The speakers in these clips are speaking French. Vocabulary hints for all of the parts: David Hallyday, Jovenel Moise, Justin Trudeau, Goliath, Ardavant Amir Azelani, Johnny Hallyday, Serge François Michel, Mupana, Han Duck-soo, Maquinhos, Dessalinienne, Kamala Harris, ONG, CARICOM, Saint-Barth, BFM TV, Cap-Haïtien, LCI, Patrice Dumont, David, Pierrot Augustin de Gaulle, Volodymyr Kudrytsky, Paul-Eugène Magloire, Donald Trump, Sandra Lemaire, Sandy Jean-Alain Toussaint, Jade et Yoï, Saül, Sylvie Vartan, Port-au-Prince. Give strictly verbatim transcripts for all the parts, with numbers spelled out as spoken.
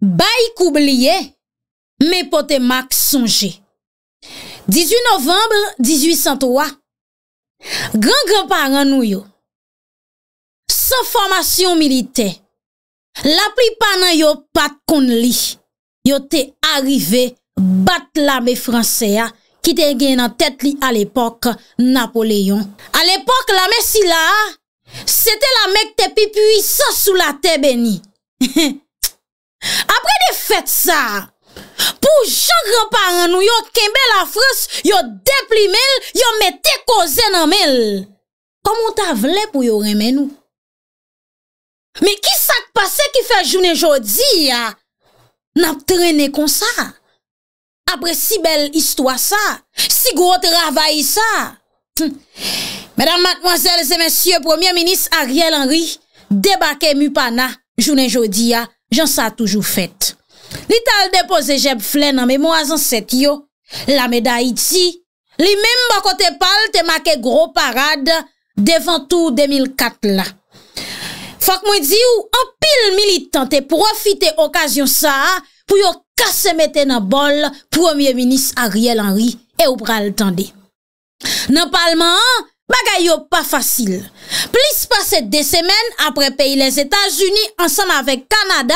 Bail koublié, mais pote mak songe. dix-huit novembre mil huit cent trois, grand-grand-parent nou yo, sans formation militaire, la plupart nan yo pat kon li, yo te arrivé bat l'armée française qui te gen nan tête li à l'époque Napoléon. À l'époque l'armée si la, c'était l'armée qui te pi puissant sous la terre bénie. Après des fêtes ça, pour Jean-Grand-Parent nous, yon kembe la France, yon déplimel, yon mette cause nan mel. Comment ta vle pour yon remen nous? Mais qui ça passe qui fait journée jodi, n'a traîné comme ça? Après si belle histoire ça, si gros travail ça. Mesdames, mademoiselles et messieurs, Premier ministre Ariel Henry, débarqué Mupana, journée jodi ya. J'en ça toujours fait. L'ital déposé Jeb Flen en mémoire en sept yo. La médaille Haïti. Li même ba kote pal te marqué gros parade devant tout deux mille quatre là. Fak moi di ou en pile militant te profite occasion ça pour yo kasse mette nan bol Premier ministre Ariel Henry et ou pral tande. Nan parlement, bagay yo pas facile. Plus passer deux semaines après pays les États-Unis ensemble avec Canada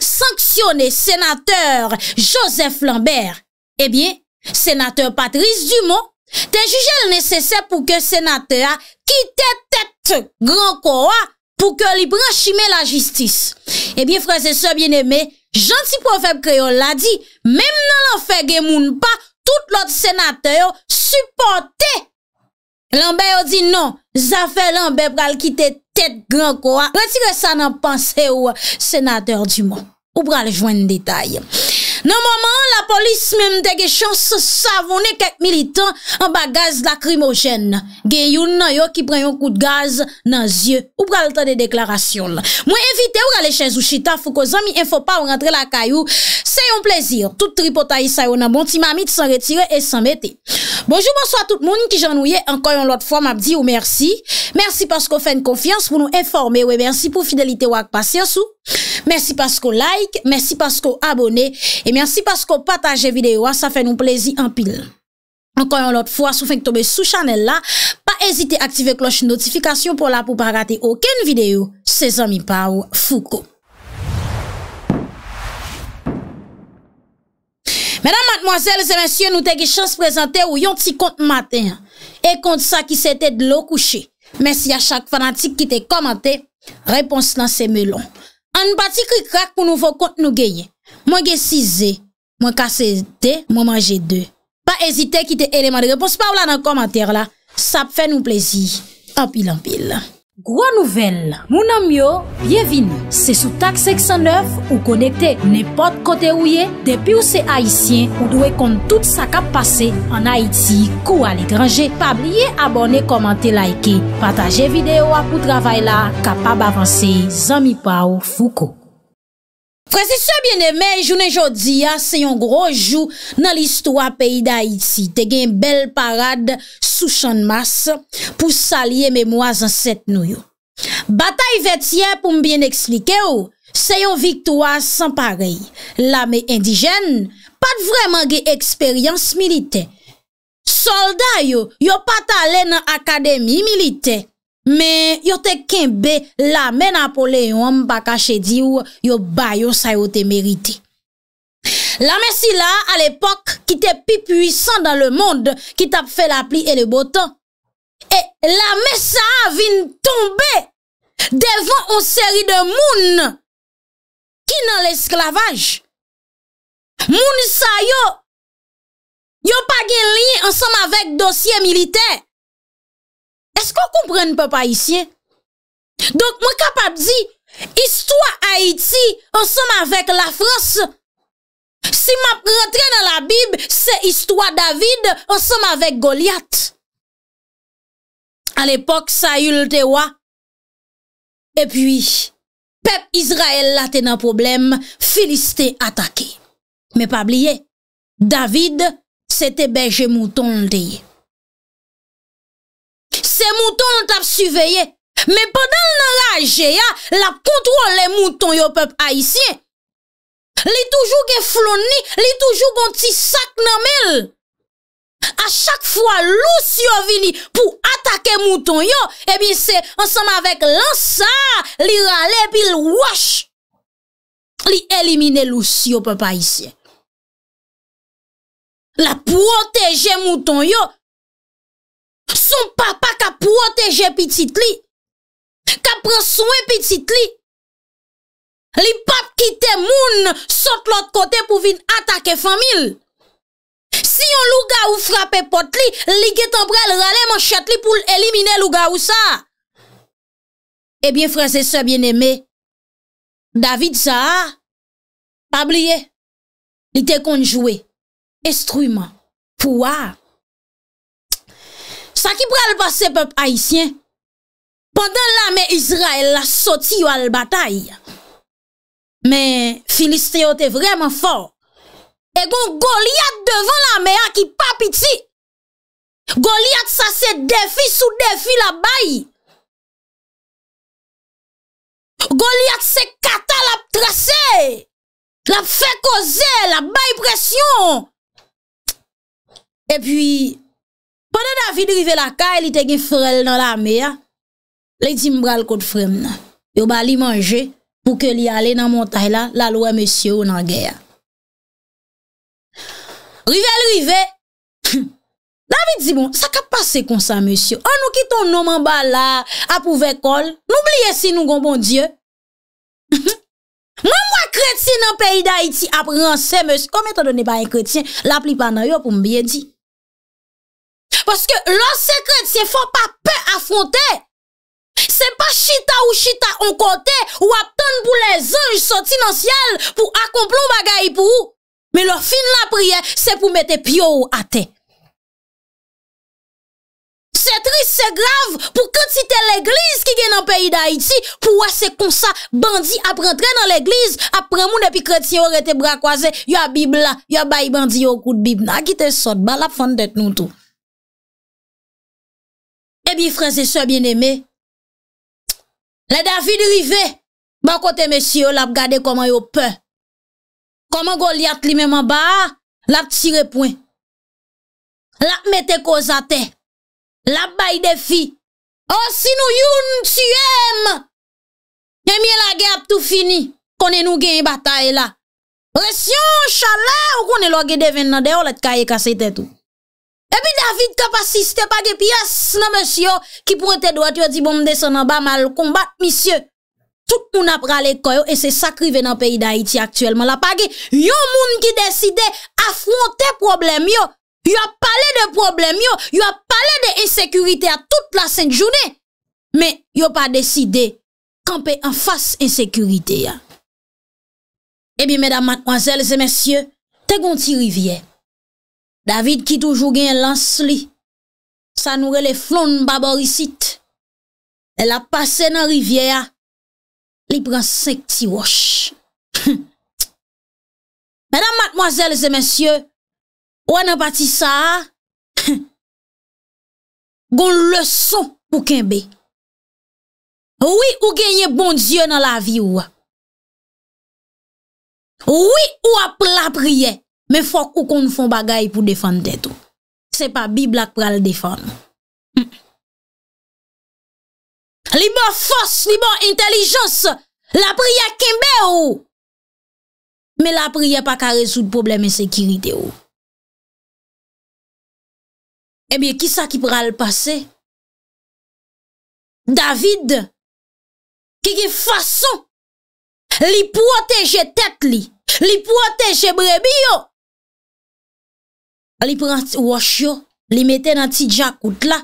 sanctionner sénateur Joseph Lambert. Eh bien, sénateur Patrice Dumont te jugé nécessaire pour que sénateur quitte tête grand corps pour que li branchime la justice. Eh bien, frères et sœurs bien-aimés, gentil prophète créole l'a dit, même dans l'enfer gen moun pas tout l'autre sénateur supporté Lambert dit non, Zafè Lambert pral quitter tête grand corps. Retire ça dans pensée ou sénateur Dumont. Ou pral joindre détail. Nan moment la police même te chance savonner quelques militants en bagage lacrymogène. Gen yon nan yo ki pren yon coup de gaz nan yeux. Ou pral tan de déclaration là. Moi invité ou aller chez ou chita fou ko zami info pa ou rentrer la caillou. C'est un plaisir. Tout tripotaï sa yon nan bon ti mamite sans retirer et sans mettre. Bonjour, bonsoir tout le monde qui j'ennuie encore une autre fois m'a dit ou merci. Merci parce qu'on fait une confiance pour nous informer. Oui, merci pour fidélité ou patience. Merci parce qu'on like, merci parce qu'on abonné et merci parce qu'on partage vidéo, ça fait nous plaisir en pile. Encore une autre fois, si vous tombez sous channel là, pas hésiter à activer cloche notification pour là pour pas rater aucune vidéo. C'est amis Pau Foucault. Mesdames, mademoiselles et messieurs, nous t'ai chance présenter ou yon ti compte matin. Et compte ça qui c'était de l'eau couchée. Merci à chaque fanatique qui t'a commenté. Réponse là c'est melon. En parti cri crack pour nouveau compte nous gagner. Moi j'ai six, moi cassé deux, moi manger deux. Pas hésiter quitter élément de réponse par là dans commentaire là. Ça fait nous plaisir. En pile en pile. Gros nouvelle, mon ami yo, bienvenue. C'est sous taxe six cent neuf ou connecté n'importe côté où y est. Depuis où c'est haïtien, ou doit compte tout ça qui a passé en Haïti, ou à l'étranger. Pas oublier abonner, commenter, liker, partager vidéo pour travail là, capable d'avancer. Zami Pau Foucault. Frères et sœurs bien-aimés, journée jodi a, c'est un gros jour dans l'histoire pays d'Haïti. Te gen belle parade sous champ de masse pour saluer mémoire en sept nou. Bataille vêtière pour bien expliquer ou, c'est une victoire sans pareil. L'armée indigène pas vraiment gen expérience militaire. Soldats yo, yo pas talé dans académie militaire. Mais yo te kembe la men Napoléon pa kache di ou yo bayo sa yo te mérité. La messi là à l'époque qui était plus puissant dans le monde, qui t'a fait la pluie et le beau temps. Et la messa vient tomber devant une série de moun qui dans l'esclavage. Moun sa yo yo pa gen lien ensemble avec dossier militaire. Est-ce qu'on comprend pas pas ici? Donc, moi capable de dire, histoire Haïti, ensemble avec la France, si m'a rentré dans la Bible, c'est histoire David, ensemble avec Goliath. À l'époque, Saül te roi. Et puis, peuple Israël là, t'es un problème, Philistin attaqué. Mais pas oublier, David, c'était berger mouton te. Ces moutons t'a surveillé. Mais pendant l'enragé, la contrôle les moutons au peuple haïtien. Li toujours gen floni, li toujours gon ti sac nan mel. À chaque fois lous yo vini pour attaquer mouton yo, et bien c'est ensemble avec l'ansa, li rale puis l wash. Li éliminer lous yo papa ici. La protéger mouton yo. Son papa ka protéger petit li. Ka prend soin petit li. Li pap kite moun sot l'autre côté pour venir attaquer famille. Si yon louga ou frappe pot li, li getan brel rale manchette li pour éliminer louga ou ça. Eh bien frères et sœurs bien-aimés, David ça pas oublié. Li te kon jouer instrument pouvoir. Ça qui pral passer peuple haïtien pendant l'armée Israël la sorti yo al bataille. Mais Philistéo était vraiment fort. Et gon Goliath devant la mer qui pas petit. Goliath ça c'est défi sous défi la baille. Goliath c'est kata la tracé. La fait causer la baille pression. Et puis pendant David rive la caille, il était gen frèl dans la mer. Les dit m'bral kont frèm nan. Yo ba li manger. Pour que li aller dans montagne là la loi monsieur ou nan guerre rivel rivé David dit bon ça ka passer comme ça monsieur on nous qui ton nom en bas là à pouvoir col n'oubliez si nous gon bon Dieu moi moi chrétien dans pays d'Haïti a rancé monsieur comme étant donné pas un chrétien la pli pas nan yo pour me bien dire parce que lorsque chrétien faut pas peur affronter. C'est pas chita ou chita on côté ou attendre pour les anges sortis dans le ciel pour accomplir bagay pour ou. Mais leur fin la prière, c'est pour mettre pio à terre. C'est triste, c'est grave pour quantité l'église qui gagne dans le pays d'Haïti pour c'est comme ça bandit a rentrer dans l'église après moun et puis chrétien aurait été bras croisés, y a Bible là, y a bail bandit au coup de Bible là qui te sort ba la fond de nous tout. Eh bien frères et sœurs bien-aimés, le David rive, bon côté monsieur, l'a regardé comment yo peur. Comment Goliath lui même en bas, l'a tiré point. L'a mette cause à terre. L'a baille des filles. Oh si nous youn tuem. Et bien la guerre tout fini. Connait nous gagne bataille là. Pression chaleur, ou connait l'orgue devin nan dehors, l'être caillé cassé tête tout. Et puis David qui assisté pas de pièces, non monsieur, qui pointe droite, il dit bon me descendre en bas mal combattre monsieur. Tout le monde a pralé koyo et c'est ça qui vient dans le pays d'Haïti actuellement. La page, yon moun qui décide affronter problème yo. Yo a parlé de problème yo, yo a parlé de insécurité à toute la sainte journée. Mais yo pas décidé camper en face insécurité. Eh bien mesdames, mademoiselles et messieurs, te gonti rivière. David qui toujours gagne lance li. Ça nous les flon baboricite. Elle a passé dans rivière. Li prend cinq ti roche. Mesdames, mademoiselles et messieurs, ou en parti ça. Gon leçon pour kembe. Oui, ou gagne bon Dieu dans la vie ou. Oui, ou ap la prière. Mais faut qu'on font bagaille pour défendre tête. C'est pas Bible qui pral défendre. Mm. Li bon force, li bon intelligence, la prière kembe ou. Mais la prière pas qu'à résoudre problème insécurité ou. Eh bien qui ça qui pral passer? David qui gen façon li protéger tête li, li protéger brebis yo. Li pran wash yo, li mette nan ti jakout la,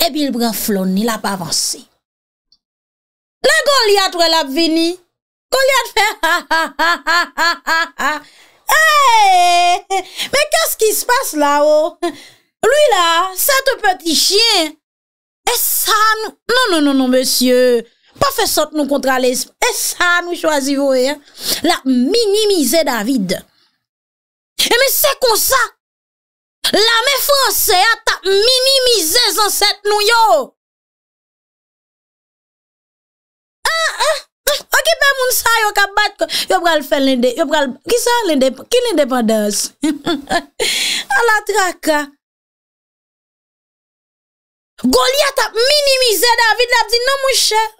et puis il pran flon, il a pas avancé. La Goliath wè la vini. Goliath fait ha ha ha ha ha ha ha. Hey! Mais qu'est-ce qui se passe là-haut? Lui là, c'est un petit chien. Et ça nous... Non, non, non, non, monsieur. Pas fait sorte nous contre l'esprit. Et ça nous choisit, vous voyez. La minimiser David. Et mais c'est comme ça. L'armée française a minimisé ancêtres nous yo. Ah, ah, OK ben moun sa yo ka bat yo pral faire l'indé yo pral ki ça l'indé ki l'indépendance à la traka. Goliath a minimisé David l'a dit non mon cher.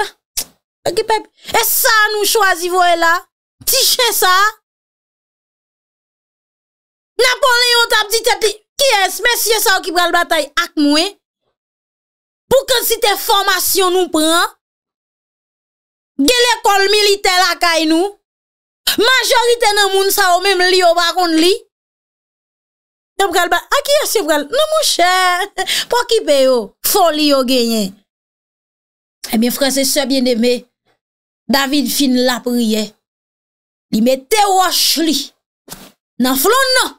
OK pep, et ça nous choisi voyer là. Ti chen ça. Napoléon t'a dit tête qui est monsieur ça qui pral bataille ak moi. Pour quantité formation nous prend. Gè l'école militaire la kay nou. Majorité nan moun sa ou même li ou pa kon li. Yo pral ba, a ki est pral? Non mon cher, pour ki pe yo, folie yo gagné. Eh bien frères et sœurs bien-aimés, David fin la prière. Li mette roche li nan flon nan.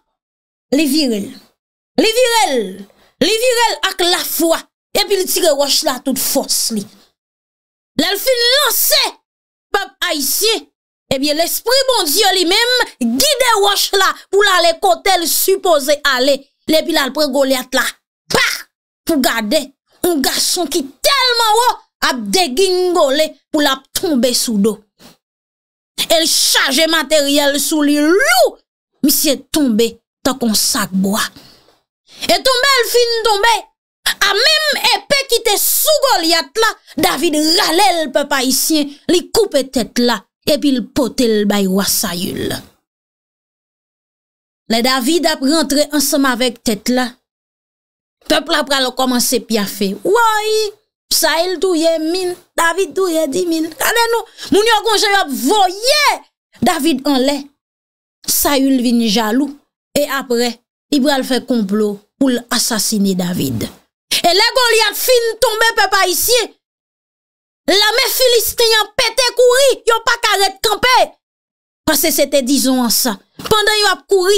Li virel. Li virel. Li virel ak la foi et puis li tire roche la toute force li. L'elfine lancé, peuple haïtien, eh bien, l'esprit bon Dieu lui-même guide roche là pour l'aller côté le supposé aller. Les puis là, prend Goliath là, bah, pour garder un garçon qui tellement haut a dégingolé pour la tomber sous dos. Elle charge matériel sous les loups, monsieur tombé tant qu'on sac bois. Et tombé, l'elfine tombé. A même épée qui te sous Goliath là, David râlait le peuple haïtien, li coupe tête là, et puis il pote le bail roi Saül. Le David a rentré ensemble avec tête là. Peuple a pral commencer piafé. Oui, Saül touye mille, David touye dix mille. Allez nous, moun yo gonje yo voye David en l'air. Saül vini jaloux, et après, il pral fait complot pour assassiner David. Et les Goliath fin tombé peuple haïtien. L'armée philistine a pété courir, yon pas carré de camper. Parce que c'était disons ans ça. Pendant yon a couru,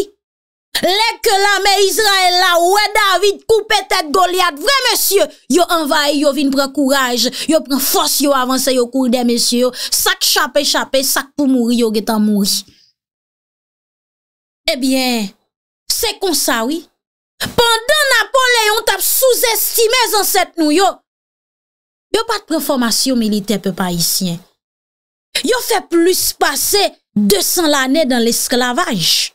les que l'armée Israël là ouais David coupé tête Goliath, vrai monsieur, yon envahi, yon vinn prend courage, yon prend force, yon avance, yon court des messieurs, sac chapé chapé, sac pour mourir, yon getan mourir. Eh bien, c'est comme ça oui. Pendant Napoléon t'a sous-estimé en cette nou yo. Yo pas de formation militaire peuple haïtien. Yo fait plus passer deux cents l'année dans l'esclavage.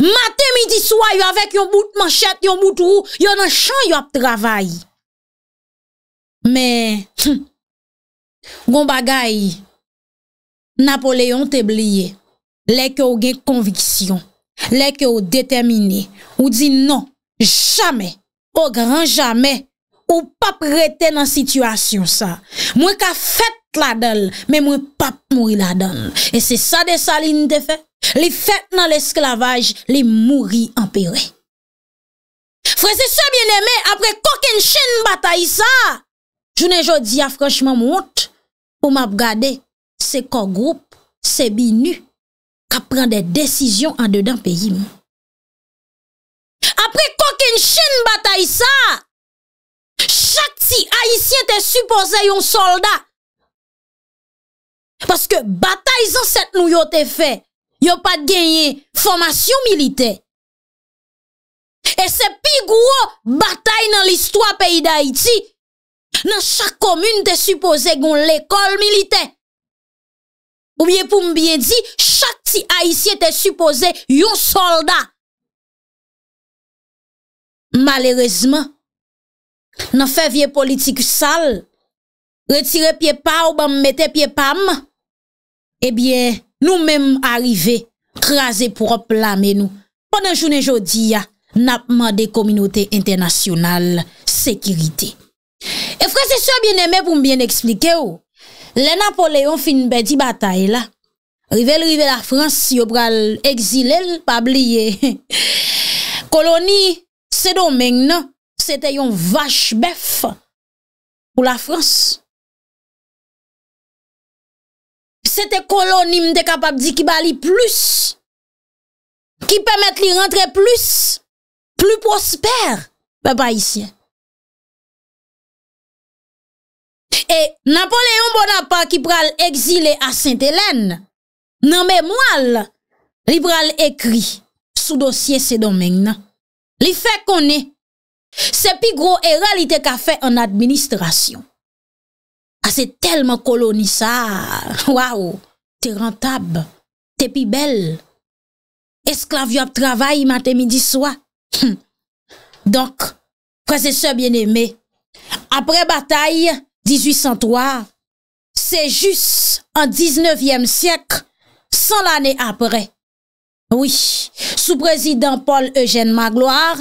Matin midi soir yo avec yon bout de manchette, yon bout de roue, yo dans champ yo travail. Mais hum, gon bagay Napoléon te oublié. Lèk yo gen conviction. Les que vous déterminez, vous dites non, jamais, au grand jamais, ou pas prêter dans situation ça. Moi qu'a fait la donne, mais moi pas mourir la donne. Et c'est ça Dessalines te fait. Les fêtes dans l'esclavage, les mourir en péré. Frère, c'est ça bien aimé, après coquin chaîne bataille ça. Je ne jodi a franchement honte pour m'a regarder, c'est corps groupe, c'est binu. À prendre des décisions en dedans pays. Après qu'aucune chaîne bataille ça, chaque petit haïtien te supposé un soldat. Parce que bataille en cette nous yon te fait, yon pas gagné formation militaire. Et c'est plus gros bataille dans l'histoire pays d'Haïti. Dans chaque commune te supposé gon l'école militaire. Ou bien pour me bien dire, chaque petit haïtien te supposé yon soldat. Malheureusement, nan fait vie politique sale, retire pied pa ou bam mette pied pam, eh bien, nous même arrivé, krasé propre la nous. Pendant journée jodi ya, n'a demandé communauté internationale sécurité. Et frère, c'est ça bien aimé pour me bien expliquer ou. Le Napoléon fin bedi bataille là. Rivel rivel la France yo pral exilel pa bliye. Colonie c'est domaine non, c'était yon vache bœuf pour la France. C'était colonie m'te capable di ki bali plus. Qui permet li rentrer plus, plus prospère papa ici. Et Napoléon Bonaparte qui pral exilé à Sainte-Hélène, nan mémoire, li pral écrit sous dossier c'est domaine. Li fait connaît. C'est plus gros erreur li te ka fait en administration. Ah, c'est tellement colonie ça. Waouh, t'es rentable, t'es plus belle. Esclave yop travail matin, midi, soir. Donc, frères et sœurs bien-aimés, après bataille mille huit cent trois, c'est juste en dix-neuvième siècle, cent l'année après. Oui, sous président Paul-Eugène Magloire,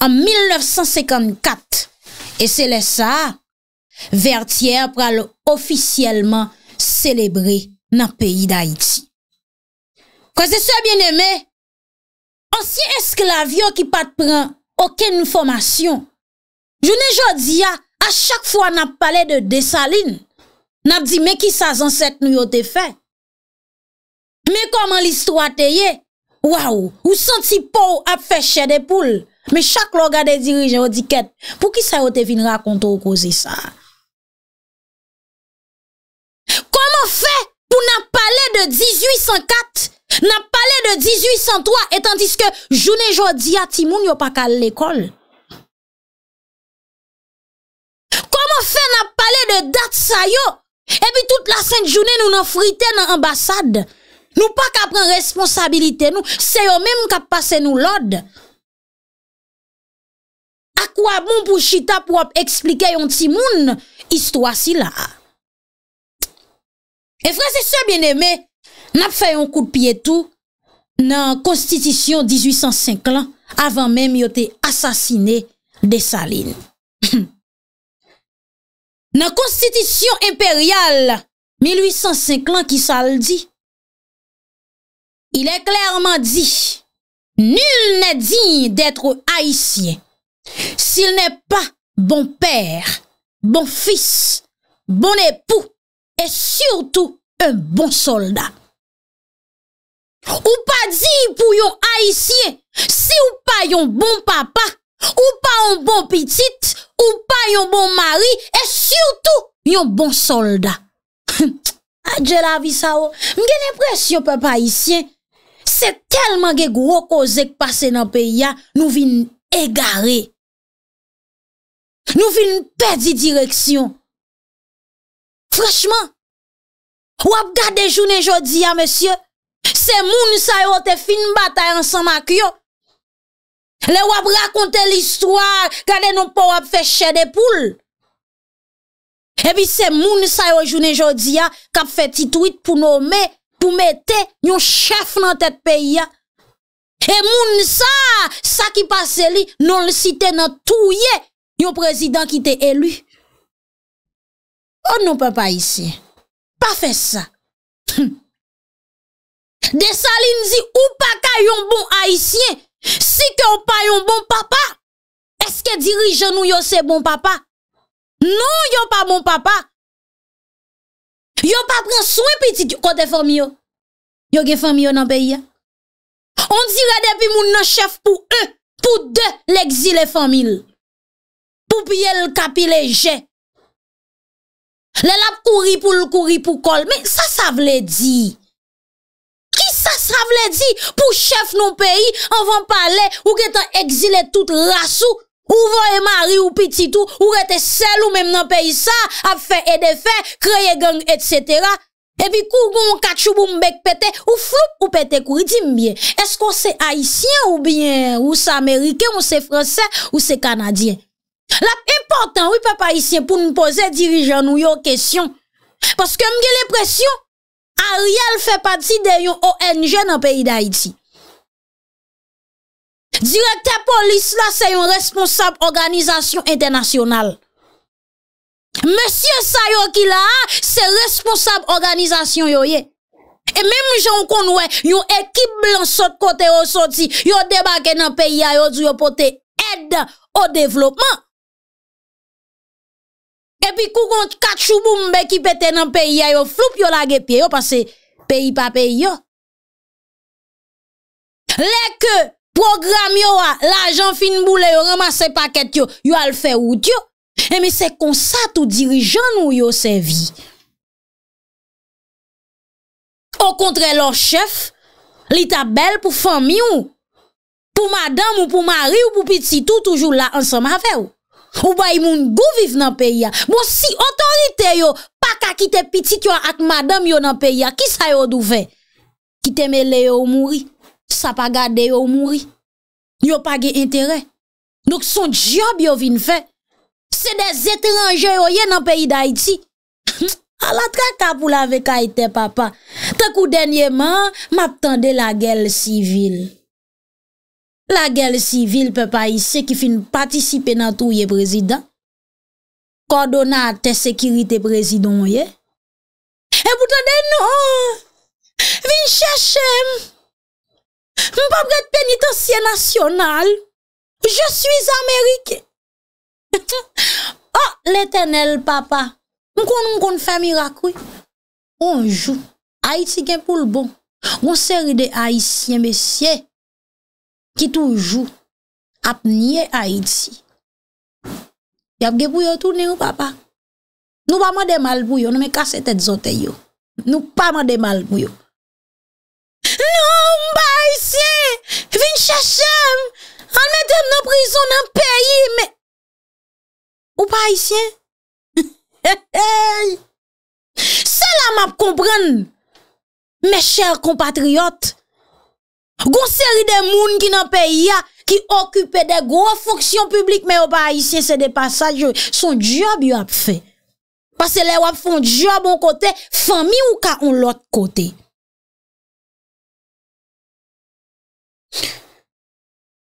en mille neuf cent cinquante-quatre. Et c'est là ça, Vertière pral officiellement célébré dans le pays d'Haïti. Frères et sœurs bien-aimés, ancien esclavio qui pas prend aucune formation. Je ne dis à chaque fois n'a parlé de Dessalines, n'a dit mais qui ça ancêtre nous ont fait. Mais comment l'histoire t'ayé? Waouh, ou senti pou a fait chèr de poule. Mais chaque loga des dirigeants ont dit qu'est pour qui ça ont te vinn raconter ou causer ça. Comment fait pour n'a parlé de mille huit cent quatre? N'a parlé de mille huit cent trois, et tandis que journée jodi a timoun yo pas à l'école. Comment fait n'a parlé de date sa yo? Et puis toute la sainte journée nous n'en frité dans l'ambassade. Nous pas qu'à prendre responsabilité nous, c'est eux même qui passer nous l'ordre. À quoi bon pour chita pour expliquer yon timoun histoire si là. Et frères et sœurs bien-aimés, n'a fait un coup de pied tout dans constitution mille huit cent cinq là avant même yoté assassiné Dessalines. Dans constitution impériale mille huit cent cinq là qui ça le dit. Il est clairement dit nul n'est digne d'être haïtien s'il n'est pas bon père, bon fils, bon époux et surtout un bon soldat. Ou pas dit pour yon haïtien, si ou pas yon bon papa, ou pas un bon petit, ou pas yon bon mari, et surtout yon bon soldat. Adje la vie sa ou, m'ge l'impression peuple haïtien, c'est tellement ge gros cause qui passe dans pays ya, nous vin égaré. Nous vin perdi direction. Franchement, ou ap gade journée jodi ya, monsieur, c'est moun sa yo te fin bataille ensemble ak yo. Le wap raconte l'histoire, kade non pa wap fait chèr de poule. Et puis c'est moun sa yo jounen jodi a k'ap fait ti tweet pour nommer, pour mettre yon chef nan tête pays a. Et moun sa, sa qui passe li, non le cité nan touye yon président qui te élu. Oh non papa ici. Pas fait ça. Dessalines dit ou pas ka yon bon haïtien si que ou pas yon bon papa. Est-ce que dirigeant nou yo c'est bon papa? Non yo pas bon papa. Yo pas prend soin petit côté famille yo. Yo gen famille yo nan pays. On dirait depuis moun nan chef pour un, pour deux l'exil et famille. Pour pied le capi léger. Le lap courir pour le courir pour col, mais ça ça veut dire ça, ça veut dire, pour chef non pays, on va parler, ou qu'est-ce exilé toute race, ou voye mari ou petit tout, ou qu'est-ce seul ou même dans pays ça, a fait et défait, créer gang, et cetera. Et puis, kougon, kachou, boumbek, pété, ou flou, ou pété, kouri, dis bien. Est-ce qu'on c'est haïtien ou bien, ou c'est américain, ou c'est français, ou c'est canadien? L'important, oui, papa haïtien, pour nous poser dirigeant nous yon question. Parce que m'gè l'impression, Ariel fait partie de yon O N G dans le pays d'Haïti. Directeur police là, c'est yon responsable organisation internationale. Monsieur Saül qui là, c'est responsable organisation yo ye. Et même gens qu'on ouais, yon équipe blanc saute côté au sorti, yon débarqué dans le pays, yon dû yon pote aide au développement. Et puis, kougon kachou boumbe qui pète dans le pays, yo floup yo lage pied, yo parce pays pa pays yo. Les que programme yo a, l'argent fin boule yo ramasse paquet yo, yo al fait route yo. Et mais c'est comme ça tout dirigeant nou yo servi. Au contraire, leur chef, li ta belle pour famille ou, pour madame ou pour mari ou pour petit tout, toujours là ensemble avec ou. Ou ba y moun gou vive nan pays. Bon si autorité yo pa ka kite petit yo ak madame yo nan pays ki sa yo dou fait ki te mêlé yo mouri ça pa gade yo mouri yo pa gen intérêt donc son job yo vinn fait c'est des étrangers yo yé nan pays d'Haïti. A la traka pou la veka ite papa. Tant kou dernièrement, m'attendais la guerre civile. La guerre civile peuple haïtien qui fin participer dans touye président. Coordonnateur sécurité président yé. Et pourtant de non. Vin chercher. M'pa prête pénitencier national. Je suis américain. Oh, l'éternel papa. M'kon m'kon fait miracle. On joue. Haïti gen pour le bon. On série de Haïtiens, messieurs, qui toujours ap nier Haïti. Yap gen pou yo tourner ou papa. Nous pas mande mal pou yo, nous me casser tête zote yo. Nous pas mande mal pou yo. Non, m'ba Haïtien, vin chercher, on mette en prison dans pays, mais ou pas Haïtien? Hey, c'est là m'a comprendre mes chers compatriotes. Gon série de moun qui dans pays qui occupent des grosses fonctions publiques mais au pas haïtien c'est des passages son job yo a fait. Parce que les wap font job bon côté, famille ou ka on l'autre côté.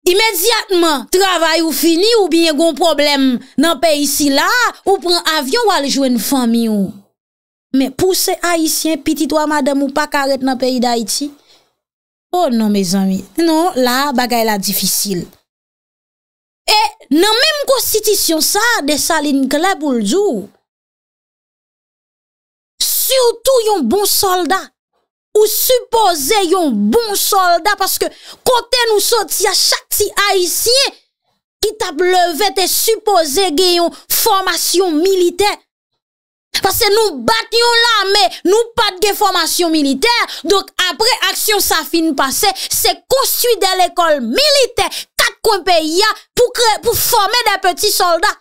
Immédiatement, travail ou fini ou bien gon problème dans pays ici là, ou prend avion ou al joindre famille ou. Mais pour ces haïtiens petit toi madame ou pas carrette dans pays d'Haïti. Oh non mes amis, non, là bagaille la difficile. Et dans même constitution ça Dessalines clair pour le jour. Surtout yon bon soldat. Ou supposé yon bon soldat parce que côté nous sorti à chaque petit haïtien qui t'a levé te supposé gayon formation militaire parce que nous battions l'armée nous pas de formation militaire donc après action ça fin passé c'est construit de l'école militaire quatre coins pays pour créer pour former des petits soldats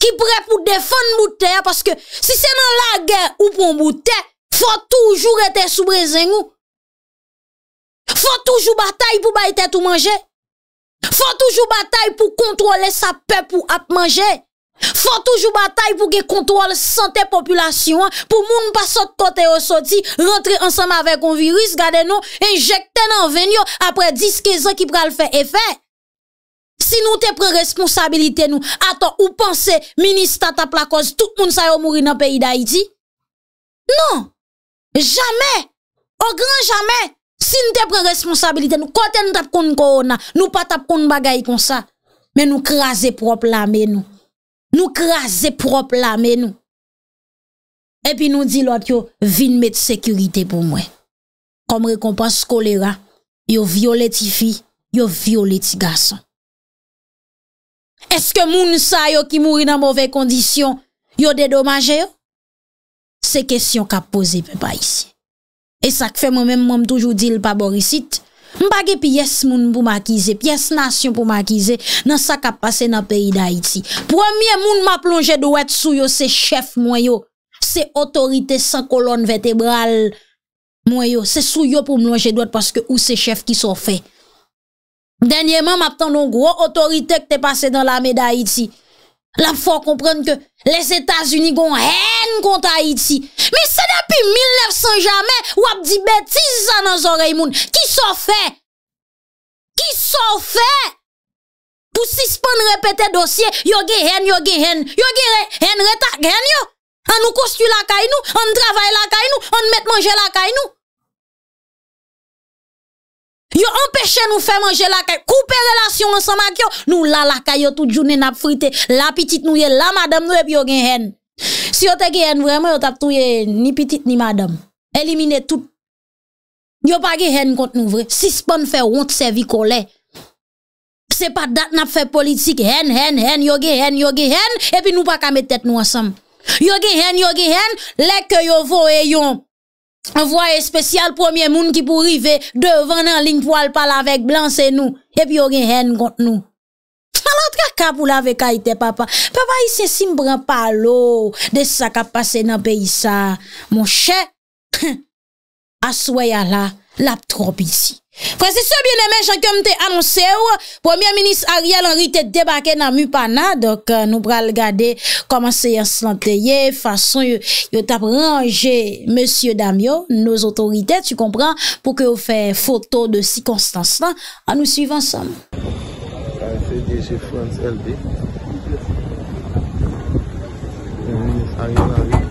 qui prêt pour défendre bout terre parce que si c'est dans la guerre ou pour bout terre faut toujours être sous brésin ou. Faut toujours bataille pour baïter tout manger. Faut toujours bataille pour contrôler sa paix pour ap manger. Faut toujours bataille pour que contrôle santé population pour moun pas sorti côté au sorti rentrer ensemble avec un virus gardez nous injecter dans veine yo après dix quinze ans qui pral faire effet. Si nous te prenons responsabilité nous attends ou penser ministre tape la cause tout moun sa yo mourir dans pays d'Haïti? Non. Jamais, au grand jamais, si nous te prenons responsabilité, nous côté nous tap kon corona, nous pas tap kon bagay comme ça, mais nous craser propre l'armée nous. Nous craser propre l'armée nous. Et puis nous dit l'autre yo, vinn mettre sécurité pour moi. Comme récompense choléra, yo violé ti fi, yo violé ti garçon. Est-ce que moun sa yo qui mouri dans mauvais conditions, yo dédommagé yo? C'est question qu'a posé peuple haïtien. Et ça que fait moi-même moi toujours dit le pas boricite, m'pa gè pièce moun pour maquiser, pièce nation pour maquiser dans ça qu'a passé dans pays d'Haïti. Premier moun m'a plongé douette sou yo c'est chef moi yo, c'est autorité sans colonne vertébrale moi yo, c'est sou yo pour plonger douette parce que ou c'est chef qui sont fait. Dernièrement m'a tendon gros autorité qui t'est passé dans l'armée d'Haïti. La faut comprendre que les États-Unis ont haine contre Haïti. Mais c'est depuis mille neuf cents jamais ou a dit bêtise ça dans oreille moun. Qui s'en fait? Qui s'en fait? Pour suspendre répéter dossier, yo gen haine, yo gen haine, yo gen haine retard haine yo. On nous construit la caille nous, on travaille la caille nous, on met manger la caille nous. Yo empêché nous faire manger la caille, couper relation ensemble avec yo, nous la la caille toute journée n'a frité, la petite nous est la madame nous et puis yo gen haine. Si yo te gen haine vraiment yo t'a touyer ni petite ni madame. Éliminer tout. Yo pas gen haine contre nous vrai. Suspend faire honte servi colère. C'est pas date n'a fait politique, haine haine haine yo gen haine yo gen haine et puis nous pas ka mettre tête nous ensemble. Yo gen haine yo gen haine, les que yo voyon envoyé spécial premier moun qui pour arriver devant en ligne pour aller parler avec blanc c'est nous et puis on gen haine contre nous. Alors kaka pour la avec Haïti, papa. Papa, ici, si m'bran pas l'eau de ça qui a passé dans le pays, ça. Mon cher, assoya là, la trop ici. Frère, c'est ça, bien aimé, j'en comme te annoncé, Premier ministre Ariel Henry te débarqué dans Mupana, donc, euh, nous pral regarder comment c'est slanté, façon, yo, yo tap rangé, monsieur Damio, nos autorités, tu comprends, pour que vous fassiez photo de circonstances là, en nous suivant ensemble. C'est France L B. Premier ministre Ariel Henry.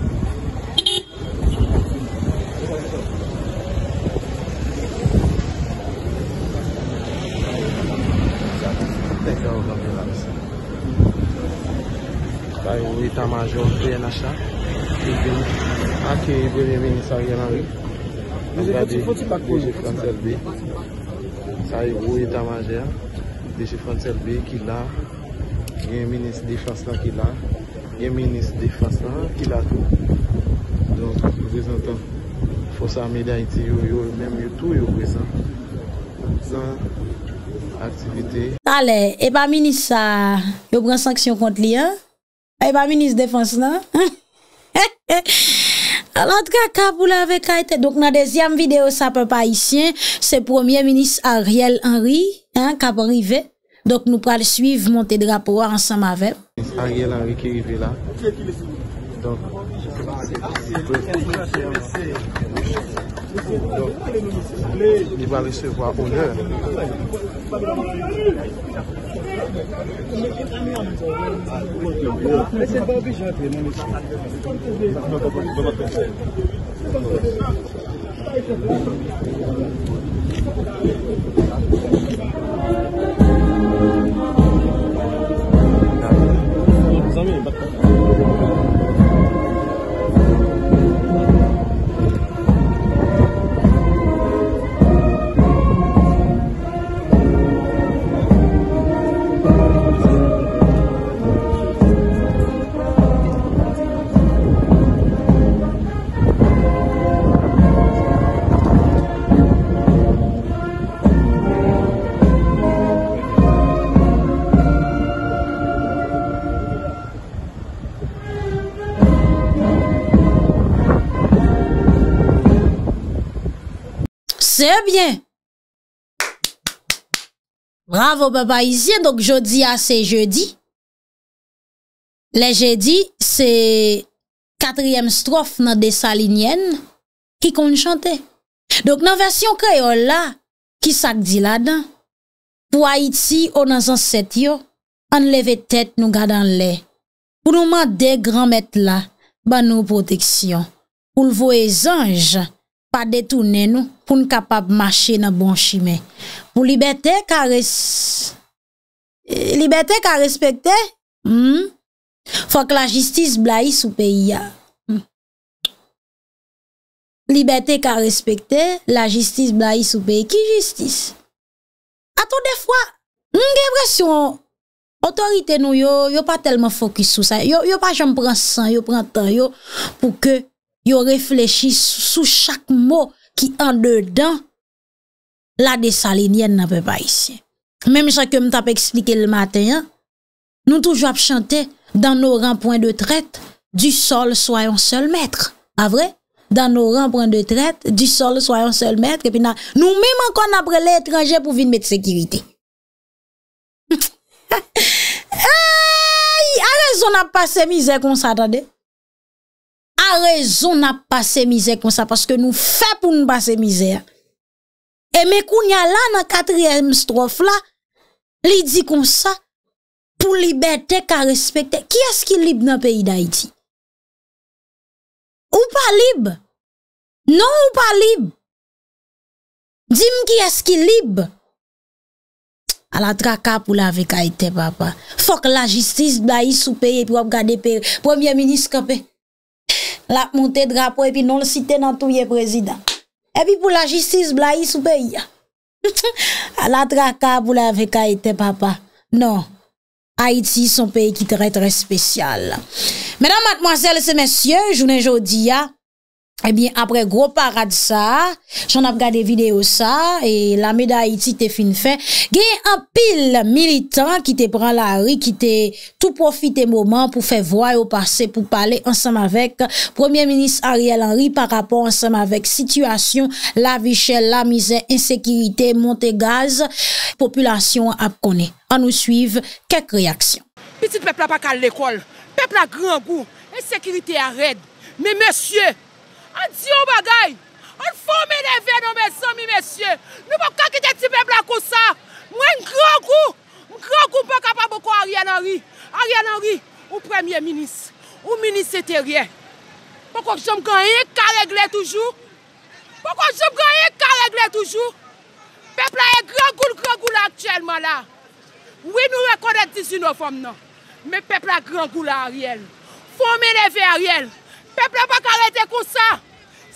Par l'état-major P N H A, accueilli Premier ministre Ariel Henry, regardez D G France L B, ça y est, l'état-major D G France L B qui l'a, il y a un ministre de Défense là qui l'a, il y a un ministre de Défense là qui l'a tout. Donc, représentant Force Armée d'Haïti, même tout est présent. Activité. Allez, et pas ministre ça, yo prend sanction contre lui, hein? Et pas ministre défense là. Alors cas pour la avec Haïti. Donc dans deuxième vidéo ça peut pas ici, c'est Premier ministre Ariel Henry, hein, qui arrivé. Donc nous pral suivre monter drapeau ensemble avec Ariel Henry qui arrive là. Donc Donc, il va recevoir honneur. C'est bien. Bravo, papa ici. Donc, jeudi à c'est jeudi. Les jeudi, c'est quatrième strophe dans Dessalinienne qui compte chanter. Donc, dans la version créole là, qui ça dit là-dedans? Pour Haïti, on a un sept yo, on lève tête, nous gardons l'air. Pour nous demander grand maître là, ban nous protection. Pour le voyer ange. Pas détourner nous pour nous capable marcher dans bon chemin pour liberté qu'a res... liberté qu'a respecter hmm? Faut que la justice blaye sous pays hmm. Liberté qu'a respecter la justice blaye sous pays qui justice attendez fois j'ai l'impression autorité nous yo yo pas tellement focus sur ça yo yo pas jamais prend sang yo prend temps yo pour que yo réfléchi sous chaque mot qui en dedans la Dessalinienne n'a pas ici. Même ça que m'tap expliqué le matin, hein, nous toujours ap chanter dans nos rangs points de traite du sol soyons seul maître. A vrai? Dans nos rangs points de traite du sol soyons seul maître et puis nous même encore après l'étranger pour venir mettre sécurité. Hey, a raison n'a pas se misère comme ça attendez. A raison n'a pas passé misère comme ça parce que nous fait pour nous passer misère. Et mais qu'on y a là dans quatrième strophe là, il dit comme ça pour liberté qu'à respecter. Qui est-ce qui est libre dans le pays d'Haïti? Ou pas libre? Non ou pas libre? Dis-moi qui est-ce qui est libre? À la traka pour la avec Haïti papa. Faut que la justice baille sous pays pour regarder Premier ministre campé. La montée drapeau et puis non le cité dans tout le président. Et puis pour la justice, blaï sous pays. La traka pour la avec Haïti, papa. Non. Haïti, son pays qui est très très spécial. Mesdames, mademoiselles et messieurs, journée jodia, Eh bien, après gros parade ça, j'en ai regardé vidéo ça, et la médaille Haïti t'es fin fait. Gagne un pile militant qui te prend la rue, qui te tout profite moment pour faire voir au passé, pour parler ensemble avec Premier ministre Ariel Henry par rapport ensemble avec situation, la vie chère, la misère, insécurité, montée gaz, population à connaître. On nous suive quelques réactions. Petit peuple a pas qu'à l'école, peuple a grand goût, insécurité à raide. Mais monsieur, on dit aux bagailles, on forme les vénons, mes amis, messieurs. Nous ne pouvons pas quitter ce peuple comme ça. Moi, un grand coup, un grand coup, pas capable de Ariel Henry. Ariel Henry, ou Premier ministre, ou ministre intérieur. Pourquoi je me gagne qu'à régler toujours? Pourquoi je me gagne qu'à régler toujours? Le peuple a un grand coup, le grand coup là actuellement là. Oui, nous reconnaissons dix-huit novembre, non. Mais le peuple a un grand coup là, Ariel. Formez les vénons, Ariel. Le peuple n'a pas arrêté comme ça.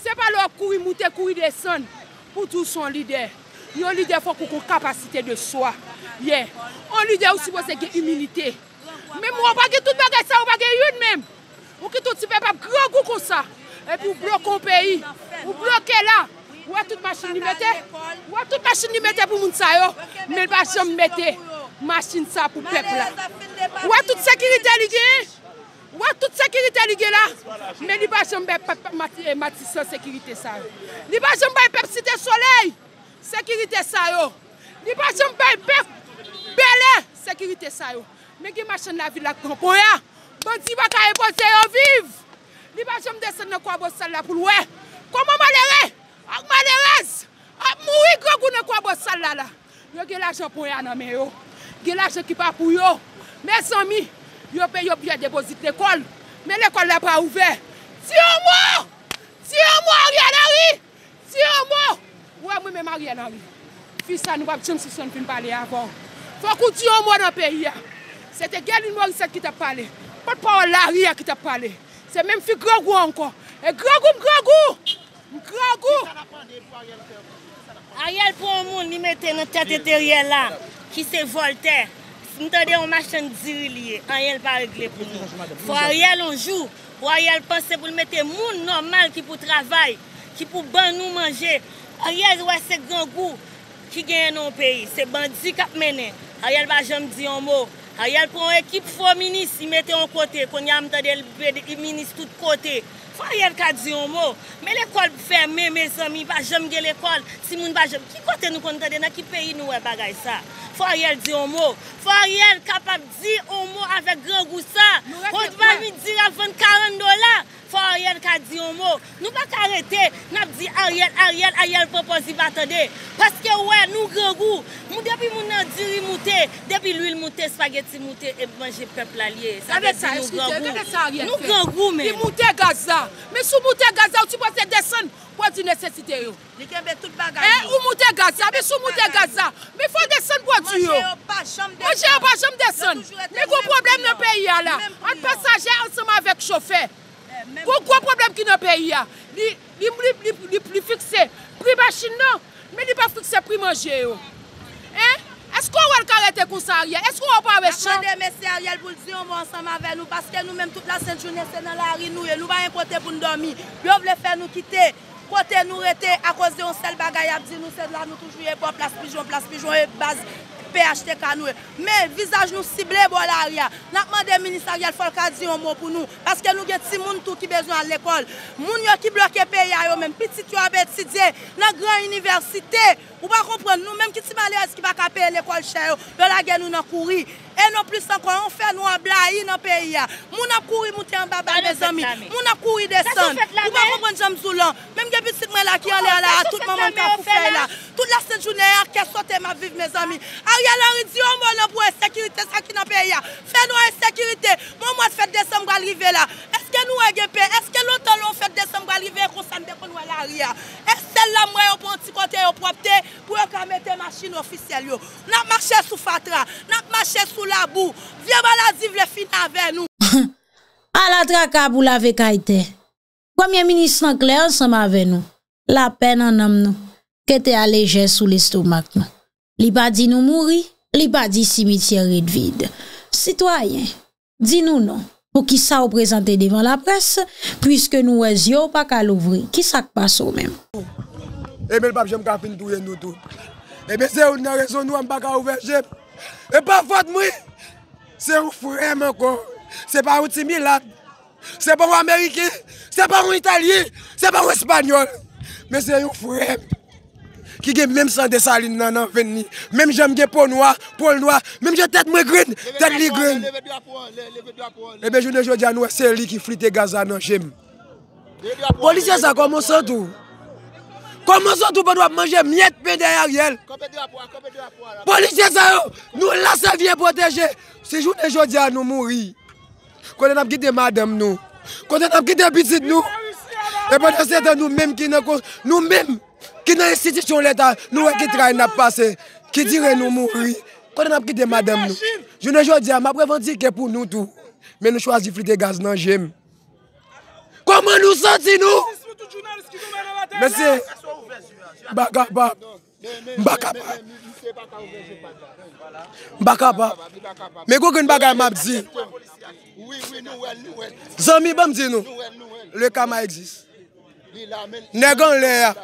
Ce n'est pas leur courir, monter, courir, descendre. Pour tout son leader. Yon leader, faut qu'on ait une capacité de soi. Yeah. On leader aussi pour cette humilité. Mais moi, on ne peut pas tout bagage ça, on ne peut pas une même. On ne peut pas tout grand goût comme ça. Et puis, on bloque le pays. On bloque là. On a toute machine qui mette. On a toute machine qui mette pour les gens. Mais on ne peut pas mettre machine ça pour le peuple. On a toute sécurité qui est. Oui, toute sécurité est là, mais il n'y a pas de sécurité. Il n'y a pas de cité soleil, sécurité. Il n'y a pas de belle sécurité. Mais qui marche dans la ville, il n'y a pas de vivre. Il n'y a pas de descendre dans pour le comment malheureux, malheureuse, mourir dans la salle là. Il y a l'argent pour eux, il y a l'argent qui part pour eux. Mes amis, yo paye bien déposer l'école, mais l'école n'est pas ouverte. Tire-moi! Tire-moi, Ariel Henry! Tire-moi! Ouais, moi-même, Ariel Henry. Fils, ça nous va dire si on ne peut pas parler avant. Faut qu'on tire-moi dans le pays. C'était Galine Morissette qui t'a parlé. Pas de parole l'arrière qui t'a parlé. C'est même fille grand goût encore. Et grand goût, grand goût! Grand goût! Ariel pour un monde, il mettait dans tête intérieure là, qui c'est Voltaire. Nous avons un machin dirilié, Ariel pas réglé pour nous. Il faut Ariel un jour, pour Ariel penser pour mettre des gens normal qui pour travailler, qui pour nous manger. Ariel ouais c'est grand goût qui gagne dans le pays, c'est bandit qui a mené. Ariel va jamais dire un mot. Ariel prend une équipe faux ministre, il mettait en côté, qu'on y a des ministres de tous côtés. Il faut Ariel qui a dit un mot. Mais l'école fermée, mes amis, va jamais l'école. Si nous ne va jamais, qui côté nous comptons dans qui pays nous est bagaille ça? Faut Ariel dire un mot. Faut Ariel capable de dire un mot avec grand goût ça. On va lui dire avant quarante dollars. Faut Ariel qui a dit un mot. Nous ne pouvons pas arrêter. Nous avons dit Ariel, Ariel, Ariel propose de attendre. Parce que ouais, nous grand goût. Nous depuis nous avons dit mouté. Depuis l'huile mouté, spaghetti mouté et manger peuple allié. Ça veut dire nous grand goût. Nous grand goût mais. Mouté Gaza. Mais sous mouté Gaza, tu peux descendre. Pour une nécessité. Ou monter Gaza, mais sous monter Gaza. Mais il faut descendre pour tuer. Moi, je n'ai pas jamais descendre. Mais gros problème dans le pays là. Un passager ensemble avec le chauffeur. Gros gros problème qui est dans le pays là. Il fixe prix machine non, mais il pas fixé prix manger. Est-ce qu'on va arrêter comme ça, Ariel? Est-ce qu'on va pas avec ça? Attendez, monsieur Ariel, vous le dites, on va ensemble avec nous parce que nous-mêmes, toute la sainte journée, c'est dans la rue, nous ne va importer pour nous dormir. Nous voulons faire nous quitter. Côté nous rester à cause de un seul bagage, nous c'est là nous toujours pour place pigeon, place pigeon et base P H T K nous. Mais visage nous ciblé bon l'arrière. N'a demandé ministère il faut qu'il dise un mot pour nous parce que nous avons petit monde tout qui besoin à l'école. Moun yo qui bloqué pays yo même petit yo étudier dans grande université. Ou pas comprendre nous même qui ti malheureux qui va payer l'école cher. Dans la guerre nous dans courir. Et non plus encore, on fait nous en blague dans le pays. Nous avons couru monter en bas, mes amis. Nous avons couru descendre. Nous ne pouvons pas comprendre Zoulan. Même les petits là qui sont là, tout le monde qui fait là. Toute la cette journée, qu'elle sortait ma vie, mes amis. Ariel Henry dit, on va pour la sécurité, ça qui est dans le pays. Fais-nous la sécurité. Mon mois de fête décembre arriver là. Est-ce que nous avons paix? Est-ce que l'autre l'on fait décembre arriver qu'on s'en dépend à l'arrière? Est-ce que là, moi, on prend un petit côté, on prend pour mettre machine officielle? Nous avons marché sous Fatra. Nous avons marché sous la boue, viens maladie vle fin avec nous. À la traka pour la vekaite. Premier ministre en clair ensemble avec nous. La peine en homme nous. Kete allégé sous l'estomac nous. Li pa di nous mourir, li pa di cimetière vide. Citoyen, dis nous non. Pour qui ça vous présentez devant la presse, puisque nous n'avons pas qu'à l'ouvrir. Qui ça passe au même? Eh bien, le pape, j'aime qu'à finir nous tout. Eh bien, c'est une raison, nous n'avons pas qu'à ouvrir. Et pas faute, moi. C'est un frère, mon corps. C'est pas un timide. C'est pas un américain. C'est pas un italien. C'est pas un espagnol. Mais c'est un frère. Qui gagne même sans Dessalines dans la venue. Même j'aime que peau noire, peau noire, même j'ai tête moins green, tête li green. Et bien je ne dis à nous, c'est lui qui flite Gaza dans j'aime. Policiers ça commence tout. Comment ça tout doit manger miette pain derrière Ariel. Policiers ça nous là ça vient protéger. Si je ne dis à nous mourir. Quand on a quitté madame nous, quand on a quitté petite nous. Et pendant ce temps nous mêmes qui nous mêmes qui dans l'institution de l'État, nous qui travaillons passé, qui dirait nous mourir. Quand on a quitté madame nous, je ne veux dire, ma préventive pour nous tous. Mais nous choisissons flûter gaz dans j'aime. Comment nous sentons-nous? Mais c'est... Bakapa. Bakapa. Bakapa. Mais quand on a m'a dit... Zami, bam dit nous. Le Kama existe. Négon l'air.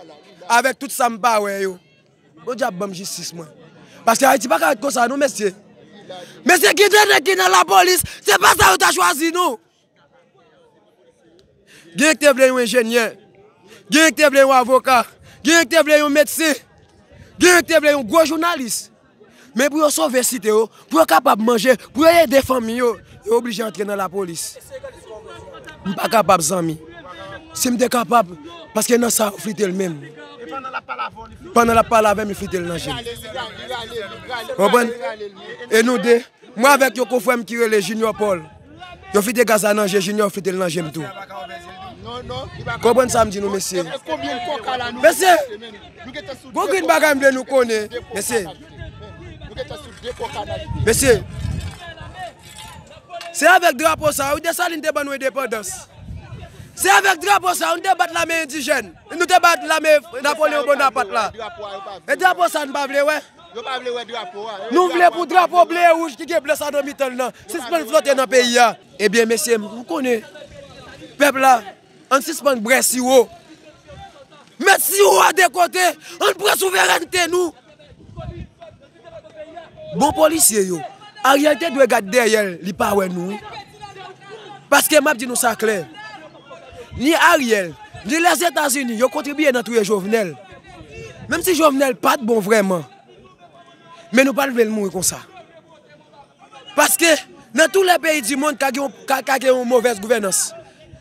Avec tout ça, je ne sais pas justice. Parce que Haïti n'est pas comme ça, nous, messieurs. Mais c'est qui est dans la police, c'est pas ça que tu as choisi, nous. Il y a un ingénieur, il y a un avocat, il y a un médecin, il y a un gros journaliste. Mais pour sauver la cité, pour être capable de manger, pour aider les familles, il est obligé d'entrer dans la police. Je ne suis pas capable, Zami. Si je suis capable, parce que dans ça, on flûte le même. Pendant la palavre, je suis dans le gym. Et nous deux, moi avec mon confrère qui est le Junior Paul, je suis dans le Junior, je suis dans le gym. Comprenez ça, nous, messieurs. Messieurs, beaucoup de bagages de nous connaissent. Messieurs, messieurs, c'est avec le drapeau ça, ou des salines de bonne indépendance. C'est avec le drapeau ça, on débat la main indigène. Nous débat la main Napoléon Bonaparte là. Et le drapeau ça, nous ne voulons pas. Nous voulons pour le drapeau bleu rouge qui est bleu ça dans le mitan. Suspend flotter dans le pays. Eh bien, messieurs, vous connaissez. Peuple là, on suspend Bressi haut. Mais si vous à des côtés, on prend souveraineté nous. Bon policier, en réalité, doit garder derrière, il pas nous. Parce que m'a dit nous ça clair. Ni Ariel, ni les États-Unis, ils contribuent dans tous les Jovenel. Même si Jovenel n'est pas bon vraiment. Mais nous ne pouvons pas le mourir comme ça. Parce que dans tous les pays du monde, il y a une mauvaise gouvernance.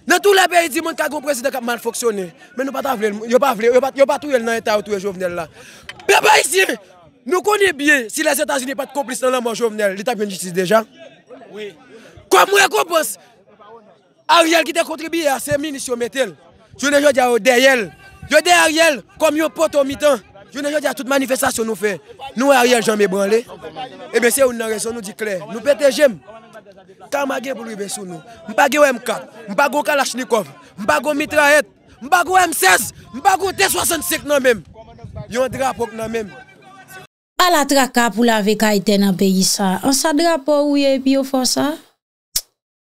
Dans tous les pays du monde, il y a un président qui a mal fonctionné. Mais nous ne pouvons pas tout le dans l'État ou tous les Jovenel là. Mais pas ici, nous connaissons bien si les États-Unis ne sont pas complices dans la mort Jovenel, l'État a une justice déjà. Oui. Comme récompense. Ariel qui a contribué à ces ministres, je ne veux dire au derrière. Je dis Ariel, comme un pote au mi-temps, je ne veux dire à toute manifestation nous fait. Nous, Ariel, jamais branlé. Et bien, c'est une raison, nous dit clair. Nous pétons. Quand je pour lui, sur nous. Je ne suis pas M quatre, je ne suis pas Kalachnikov, je ne suis pas mitraillette, je ne suis pas M seize, je ne suis pas T soixante-cinq non même. Il y a un drapeau non même. À la traka pour la V K était dans le pays ça. On s'adresse drapeau où et puis on fait ça.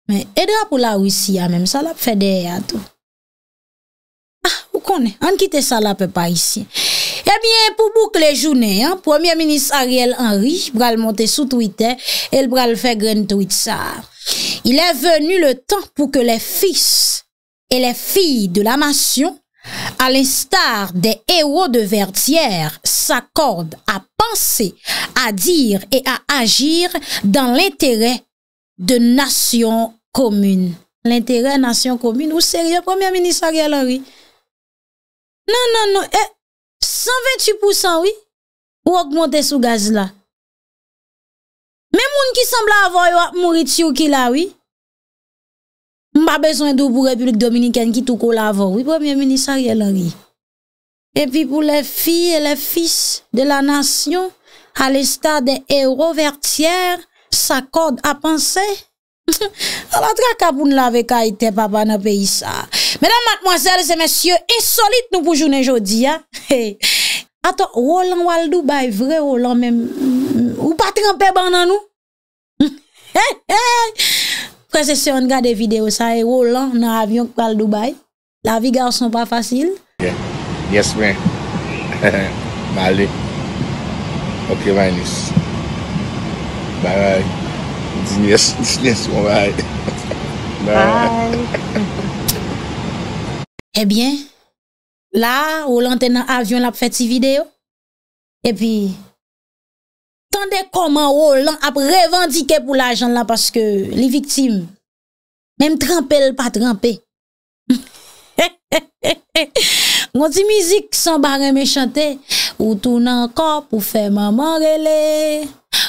Mais aidera pour la Russie, même ça l'a fait derrière tout. Ah, vous connaissez, on quitte ça là, peut pas ici. Eh bien, pour boucler journée, hein, Premier ministre Ariel Henry, bral monter sous Twitter, et le bral fait grand tweet ça. Il est venu le temps pour que les fils et les filles de la nation, à l'instar des héros de Verdières, s'accordent à penser, à dire et à agir dans l'intérêt de nation commune. L'intérêt nation commune, ou sérieux, Premier ministre Ariel Henry? Non, non, non, eh, cent vingt-huit pour cent, oui, ou augmenter sous gaz là. Même moun qui semble avoir mourir qui là, oui. M'a besoin de pour République Dominicaine qui tout colle avant, oui, Premier ministre Ariel Henry. Et puis pour les filles et les fils de la nation, à l'instar des héros vertières, s'accorde à penser. Alors, trakaboun la avec Haïti, papa, dans le pays ça. Mesdames, mademoiselles et messieurs, insolite nous pour journée aujourd'hui. Hey. Attends, Roland Waldou, bah, vrai Roland même. Ou pas trempé ban nan nous? Hey, hey. Parce que si on regarde des vidéos, ça est roulant dans l'avion qui parle Dubaï. La vie garçon pas facile. Yeah. Yes, man. Malé. Ok, Manis. Bye bye. Dis yes, yes, bye. Bye. Eh bien, là, Hollande est dans l'avion, l'a fait ces vidéos. Et puis, tendez comment Hollande a revendiqué pour l'argent là parce que les victimes, même trempé, pas trempé. On dit musique sans barrer me chanter. Ou tourne encore pour faire maman relé.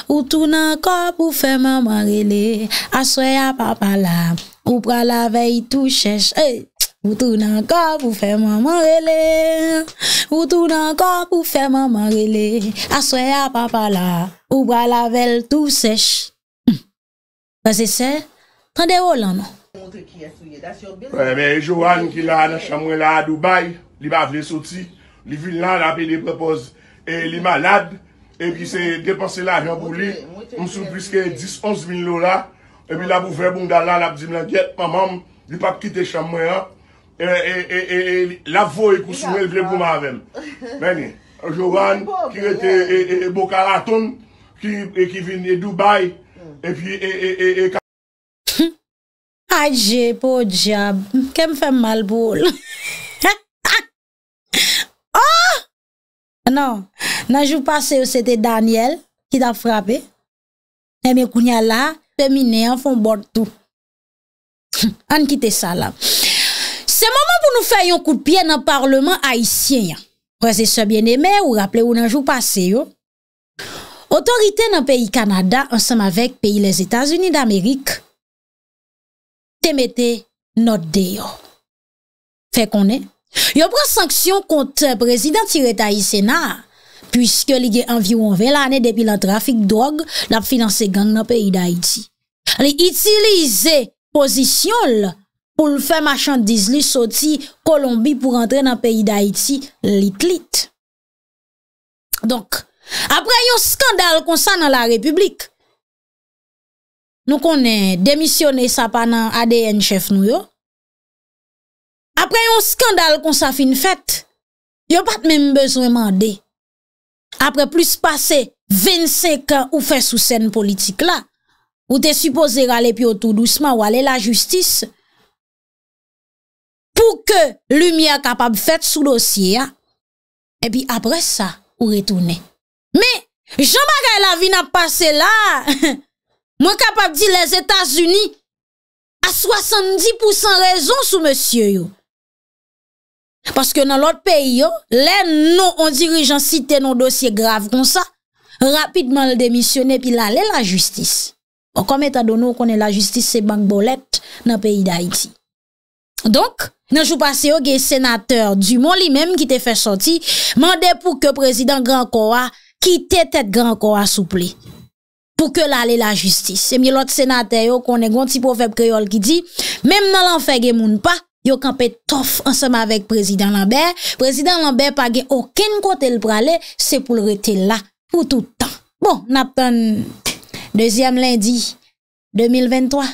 Ou tourne encore pour faire maman relé. Assoya papa là. Ou pra la veille tout cherche. Hey. Ou tourne encore pour faire maman relé. Ou tourne encore pour faire maman relé. Assoya papa là. Ou pra la veille tout sèche. Parce que c'est tendez Hollande. Ouais, mais Johan qui là dans la chambre là à Dubaï, il va venir sortir, il vient là, la paye propose, et il est malade, et puis c'est dépenser l'argent pour lui, on sous plus que dix, onze mille dollars, et puis là pour faire bon gars là, la petite blanquette, maman, il pas quitter chambre là, et et la voix pour soulever le pour moi avec. Mais Johan qui était Boca Raton qui qui vient de Dubaï, et puis et et aïe, j'ai pas de diable. Qu'elle me fait mal pour elle. Oh! Non. Dans le jour passé, c'était Daniel qui t'a frappé. Et bien, qu'on y a là, féminin, on fait bon tout. On quitte ça là. C'est le moment pour nous faire un coup de pied dans le Parlement haïtien. Président bien-aimé, ou rappelez-vous dans le jour passé, yo. Autorité dans le pays Canada, ensemble avec le pays les États-Unis d'Amérique, te mette notre déo. Fait qu'on est. Yo prend sanction contre président Tiretaï Sénat, puisque il y a environ vingt années depuis le trafic drogue, la finance gang dans le pays d'Haïti. Il utilise position pour le faire marchandise, li sorti Colombie pour entrer dans le pays d'Haïti, l'itlit. Donc, après un scandale comme ça dans la République, nous connaissons démissionné ça pendant A D N chef nous yo. Après un scandale qu'on sa fin fête, yo pas même besoin demander. Après plus passer vingt-cinq ans ou fait sous scène politique là, ou te supposé aller puis tout doucement ou aller la justice pour que lumière capable fait sous dossier. Et puis après ça, ou retourner. Mais Jean-Marie la vie n'a passé là. Moi capable de dire les États-Unis à soixante-dix pour cent raison sous monsieur yo. Parce que dans l'autre pays yo, les non on dirigeant cité nos dossiers graves comme ça, rapidement le démissionner puis l'aller la justice. Bon, comme étant donné qu'on connaît la justice c'est banque bolette dans le pays d'Haïti. Donc, dans jour passé yo, gen sénateur Dumont lui-même qui t'a fait sortir, mandé pour que président Grand Koa quitte tête Grand Koa souple. Pour que l'aller la justice. C'est mieux l'autre sénateur yo qu'on est un petit proverbe créole qui dit même dans l'enfer gen moun pas yo campé tof ensemble avec président Lambert. Président Lambert pas gen aucun côté le pralé, c'est pour le rester là pour tout temps. Bon, n'attend deuxième lundi deux mille vingt-trois.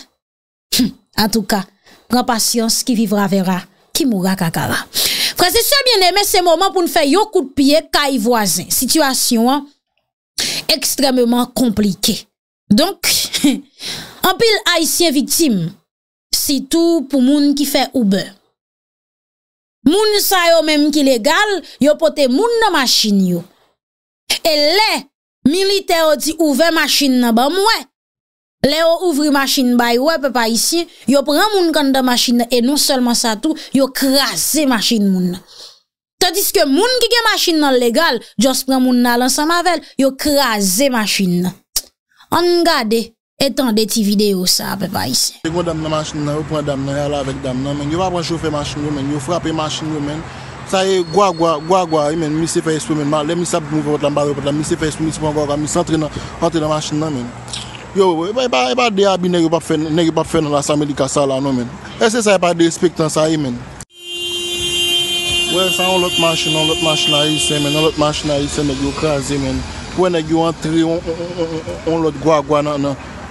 Hum, en tout cas, prends patience qui vivra verra, qui mourra kakara. Frères et sœurs bien-aimés, c'est moment pour nous faire un coup de pied kay voisin. Situation hein? Extrêmement compliqué. Donc, en pile haïtien victime, c'est tout pour moun qui fait Uber. Moun sa yo même qui légal, yo pote moun nan machine yo. Et les militaires di ouvre machine nan ba mwen. Les ouvri machine ba yo peuple haïtien, yo pran moun kan dan machine et non seulement ça tout, yo krasé machine moun. Tandis que moun ki gen machine nan légal, just pran moun nan ensemble avec yo krasé machine. On gade et tande ti vidéo ça papa ici. Yo dame nan machine nan, yo prend dame nan là avec dame nan, men yo pa prend chauffer machine men, yo frapper machine men. Ça est gwa gwa gwa gwa, men mi se fait exprimer mal, les mi sa mouvement la barre, la mi se fait exprimer encore, mi s'entre dans entrer dans machine nan men. Yo, e pa e pa de abine yo pa faire, nèg pa faire dans la Amerika ça là non men. Et c'est ça pas de respectant ça men. Ouais, ça on l'autre machine, on l'autre machine haïtienne, mais l'autre machine haïtienne, nèg yo crasé men. Pour nèg yo entrer on on l'autre gwa gwa nan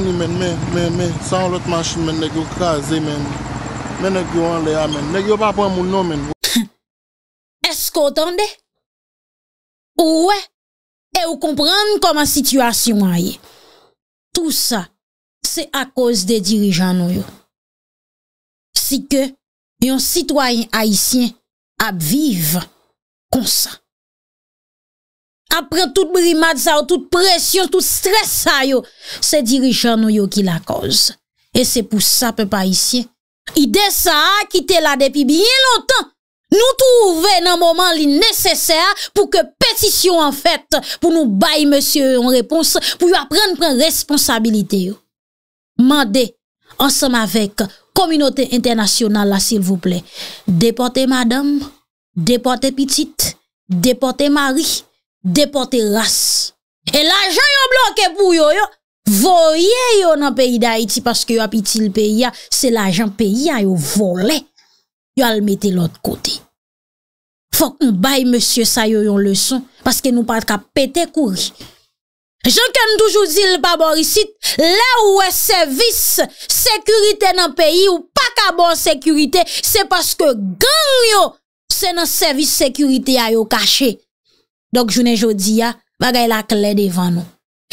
Mais, mais, mais, mais, sans l'autre machine, mais, n'est-ce pas le cas, même. Mais, n'est-ce pas le cas, même. N'est-ce pas pour mon nom, même. Est-ce qu'on entendait? Ouais, et vous comprenez comment la situation est. Tout ça, c'est à cause des dirigeants nous. Si que un citoyen haïtien a vivre comme ça. Après toute brimade ça, toute pression, tout stress ça yo, c'est dirigeants nous qui la cause. Et c'est pour ça peuple haïtien, idée ça qui était là depuis bien longtemps. Nous trouvons un moment nécessaire pour que pétition en fait, pour nous bailler monsieur en réponse, pour apprendre à prendre responsabilité. Mandez, ensemble avec communauté internationale, s'il vous plaît, déportez madame, déportez petite, déportez mari, déportez race. Et l'argent yon bloqué pour yo, yo. Voyez yo dans le pays d'Haïti parce que yo a piti le pays, c'est l'argent pays yo volé. Yo al mette l'autre côté. Faut qu'on baille monsieur sa yo yon leçon parce que nous pas ka pété courir. J'en ken toujours dit le pa bon ici, là où est service sécurité dans pays ou pas ka bon sécurité, c'est parce que gang yo c'est dans service sécurité a yo caché. Donc jounen jodi a bagay la clé devant nous.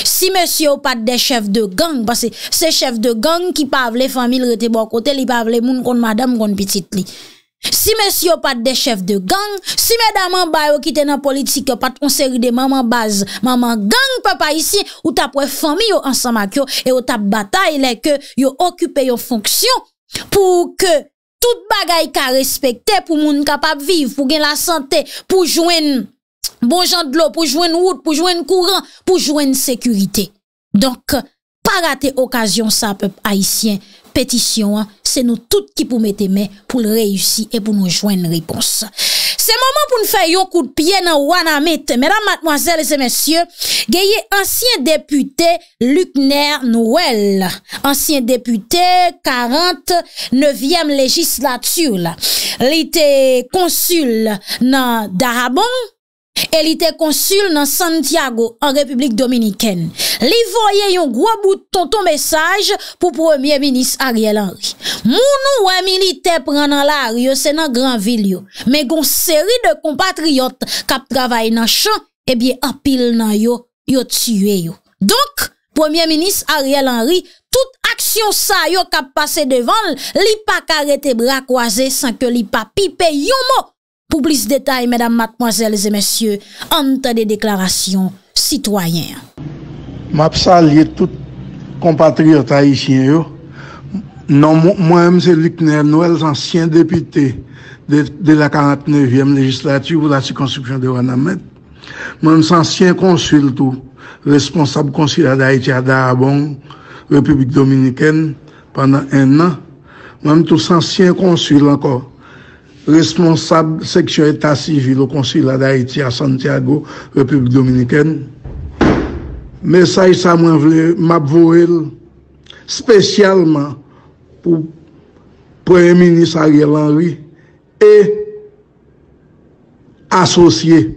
Si monsieur ou pas des chefs de gang, parce que c'est chef de gang qui parle les familles rete bon côté, li parle moun kon madame kon petite li. Si monsieur pas des chefs de gang, si mesdames en bas yo qui te dans politique pas ton série de maman base, maman gang papa ici ou t'a près famille yo ensemble ak yo et ou t'a bataille les que yo occuper yo fonction pour que tout bagay ka respecter pour moun capable vivre, pour gen la santé, pour joindre bon gens de l'eau, pour joindre route, pour joindre courant, pour joindre sécurité. Donc pas rater occasion ça peuple haïtien. Pétition, c'est nous toutes qui pour mettre main pour le réussir et pour nous joindre réponse. C'est moment pour nous faire un coup de pied dans Wanamit. Mesdames, mademoiselles et messieurs, gaye ancien député Luknèr Noël, ancien député quarante-neuvième législature. Il était consul dans Darabon. Elle était consul dans Santiago, en République Dominicaine. Li voyait un gros bout de tonton message pour Premier ministre Ariel Henry. Mounou un militaire prend dans la rue, c'est dans grand ville. Mais gon série de compatriotes qui travaillent dans champ, eh bien, en pile nan yo, yo tué yo. Donc, Premier ministre Ariel Henry, toute action sa yo qui passé devant, li pa karete bras croisés sans que li pa pipe yon mot. Pour plus de détails, mesdames, mademoiselles et messieurs, entendez des déclarations citoyennes. Je salue tous les compatriotes haïtiens. Moi-même, c'est Luknèr Noël, ancien député de, de la quarante-neuvième législature pour la circonscription de Wanamet. Moi-même, c'est ancien consul, tout, responsable consulat d'Haïti à Darabon, République Dominicaine, pendant un an. Moi-même, tout ancien consul encore. Responsable section état civil au consulat d'Haïti à Santiago, République Dominicaine. Message ça m'a m'avoué spécialement pour Premier ministre Ariel Henry et associé,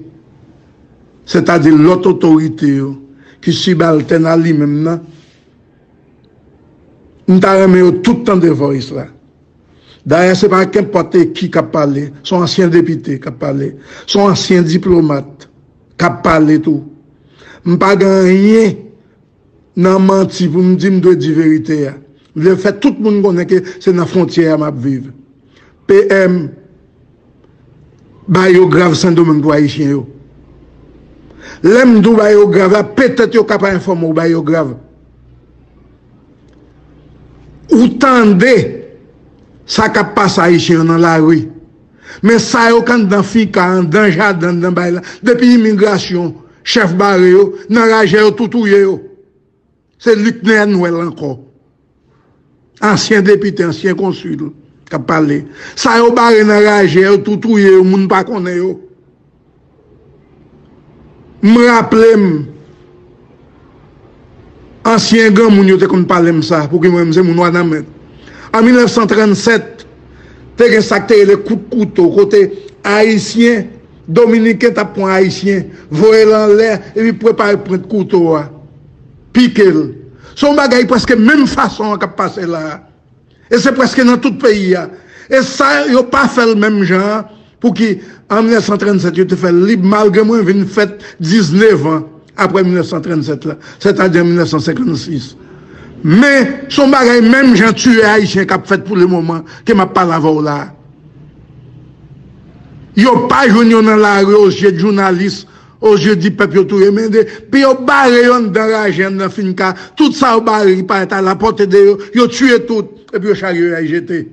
c'est-à-dire l'autre autorité qui subalterne à lui-même. Nous avons tout le temps de voice là. D'ailleurs, ce n'est pas qu'importe qui a parlé, son ancien député qui a parlé, son ancien diplomate qui a parlé tout. Je n'ai pas gagné, non menti pour me dire que je dois dire la vérité. Le fait tout le monde connaît que c'est dans la frontière que je vis. P M, il grave Saint-Domingue pour Haïtien. L'homme d'où il grave, peut-être qu'il n'y a pas informé qu'il est grave. Vous tendez. Ça qui passe à Haïtien dans la rue. Mais ça, quand dans Fika, dans le jardin, dans le depuis l'immigration, chef barré, dans la rage, tout tout. C'est Luknèr Noël encore. ancien député, ancien consul, qui a parlé. Ça y barré dans la rage, tout touillé, tout le monde ne connaît pas. Je me rappelle, ancien grand moun yo te kon parler de ça, pour que moi je moun wana met. En mille neuf cent trente-sept, te gen sa te le coup de couteau, côté haïtien, dominicain t'a point haïtien, voye l'en l'air, et puis prépare point de couteau, piquel. Son bagay presque même façon qu'a passé là. Et c'est presque dans tout pays. Et ça, yo pas fait le même genre, pour qui, en mille neuf cent trente-sept, yo te fait libre, malgré moi, vin fête dix-neuf ans. Après mille neuf cent trente-sept, c'est-à-dire mille neuf cent cinquante-six. Mais son bagage, même j'ai tué Haïtien qui a fait pour le moment, qui m'a pas lavé là. Il n'y a pas joué dans la rue aux yeux de journalistes, aux yeux du peuple, tout le monde. Puis il y a barré dans la rue, dans la finca, tout ça au barré, il paraît à la porte de eux, il a tué tout, et puis il a chargé à jeter.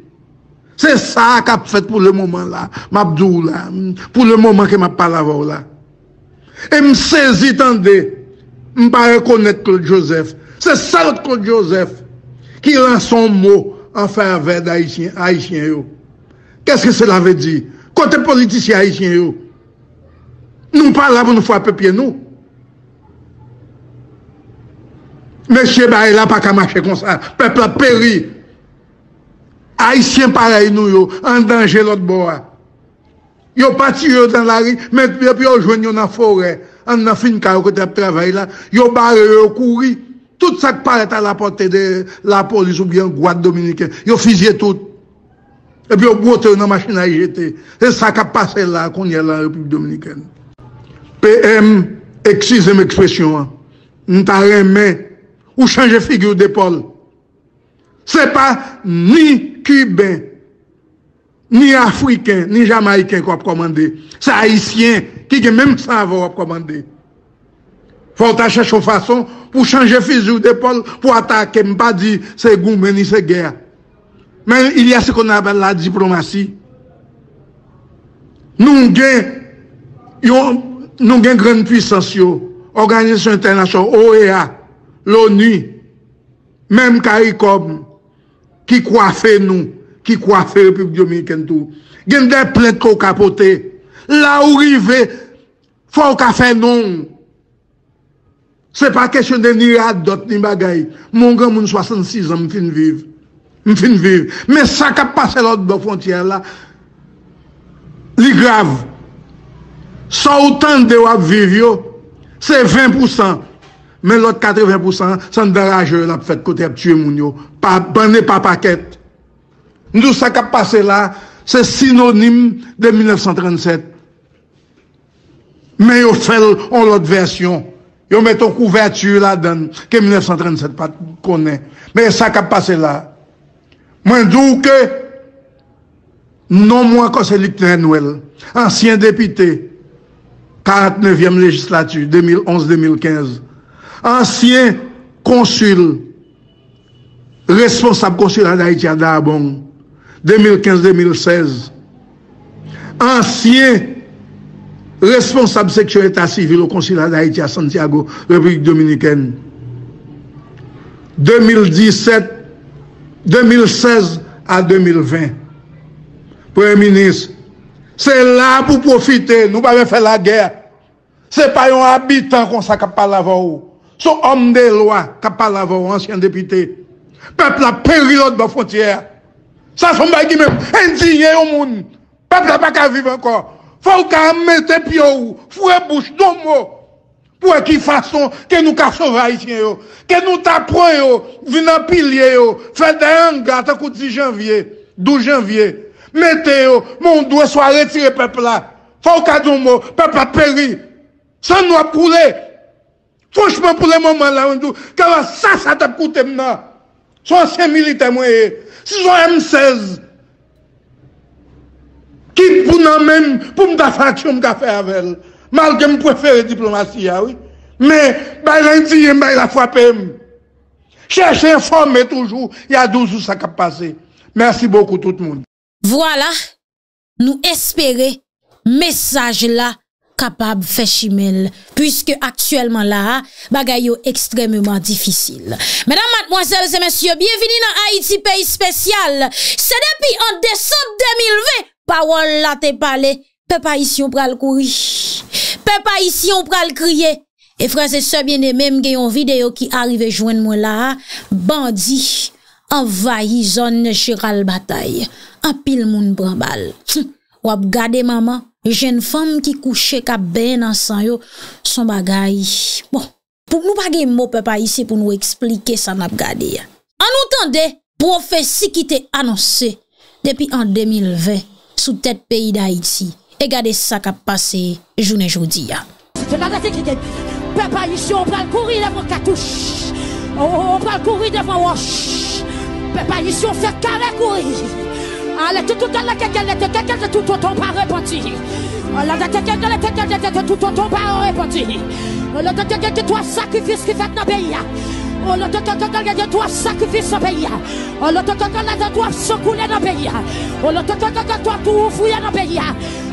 C'est ça qui a fait pour le moment là, Mabdou là, pour le moment qui m'a pas lavé là. Et me saisis, tendez, me pas reconnaître Claude Joseph. C'est ça le Claude Joseph qui lance son mot en faveur d'Haïtiens. Qu'est-ce que cela veut dire? Côté politicien haïtien, yo. Nous pas là pour nous frapper pied nous. Monsieur Baïla pas qu'à marcher comme ça. Peuple a péri. Haïtien pareil nous, yo, en danger l'autre bois. Yo parti dans la rue, mais puis yo joignent dans la forêt, en a fin car côté travail là, yo barré yo couri, tout ça qui paraît à la portée de la police ou bien garde dominicaine, yo fusillé tout. Et puis yo boté dans machine à jeter. C'est ça qui a passé là qu'on y a la République dominicaine. P M, excusez m'expression. N'ta remet ou changer figure d'épaule. C'est pas ni cubain ni africain, ni jamaïcain qui a commandé. C'est haïtien qui a même savoir commander. Faut chercher une façon pour changer fusil d'épaule, pour attaquer, ne pas dire c'est gourmet ni c'est guerre. Mais il y a ce qu'on appelle la diplomatie. Nous avons une grande puissance, l'Organisation internationale, O E A, l'ONU, même CARICOM, qui coiffe nous. Qui coiffe la République dominicaine tout. Il y a des plaintes qui ont capoté. Là où arrive, faut qu'on fait non. Ce n'est pas question de ni d'autres ni bagaille. Mon grand monde soixante-six ans, je fin vivre. Je fin vivre. Mais ça qui a passé l'autre de la frontière là, c'est grave. Ça autant de gens vivre, c'est vingt pour cent. Mais l'autre quatre-vingts pour cent, c'est dérageux la fête côté tuer moun yo. Pas bonne pas paquet. Nous, ça qui a passé là, c'est synonyme de mille neuf cent trente-sept. Mais ils ont fait l'autre version. Ils ont mis une couverture là-dedans, que mille neuf cent trente-sept connaît. Mais ça qui a passé là. Moi, je dis que, non moins que c'est Luknèr Noël, ancien député, quarante-neuvième législature, deux mille onze deux mille quinze, ancien consul, responsable consulat d'Haïti à Dabon, deux mille quinze deux mille seize, ancien responsable sécurité civile au consulat d'Haïti à Santiago, République dominicaine. deux mille dix-sept, deux mille seize à deux mille vingt. Premier ministre, c'est là pour profiter, nous ne pouvons pas faire la guerre. Ce n'est pas un habitant comme ça qui parle avant. C'est un homme de loi qui parle avant, ancien député. Peuple a péri l'autre de la frontière. Ça, c'est un bagage qui même indigné au monde. Peuple n'a pas qu'à vivre encore. Faut qu'on mette les pieds ou fouet bouche, non mot. Pour qu'il façon que nous sauver Haïtiens, que nous t'apprenions, venons pilier, faire des hangars, tant que dix janvier, douze janvier. Mettez, mon doigt soit retiré, peuple là. Faut qu'on dise un mot, peuple a péri. Ça nous a poulet. Franchement, pour le moment là, on dit, car ça, ça t'a coûté maintenant. Son ancien militaire, moi, si son M seize, qui pour nous même, pour me faire ce que je fais avec elle, malgré que je préfère la diplomatie, oui. Mais, il a frappé. Cherchez, informez toujours, il y a douze jours ça qui a passé. Merci beaucoup tout le monde. Voilà, nous espérons, message là, capable de faire chimel, puisque actuellement là, bagay yo extrêmement difficile. Mesdames, mademoiselles et messieurs, bienvenue dans Haïti, pays spécial. C'est depuis en décembre deux mille vingt, parole là te parlé, peuple haïtien pral courir, peuple haïtien pral crier. Et frères et sœurs bien-aimés, même gayon vidéo qui arrive joindre moi là, bandit envahi zone Géral Bataille. En pile moun pran bal. Ou ap gade maman, jeune femme qui couche kap ben dans sang yo, son bagay. Bon, pour nous pas gen mot peuple haïtien pour nous expliquer ça n'a gade. En entendait prophétie qui était annoncée depuis en deux mille vingt sous tête pays d'Haïti. Et gade ça qui a passé journée jodi ya. Peuple haïtien, on va courir devant Katouche. On va courir devant Wash. Peuple haïtien, on fait carré courir. Allez, tout autant la tête, tout autant pas répandu. La tête, tout autant pas répandu. La tête de toi, sacrifice qui fait dans pays. On le tente toi sacrifice dans pays. On le tente de toi secouler dans pays. On le tente de toi tout fouiller dans pays.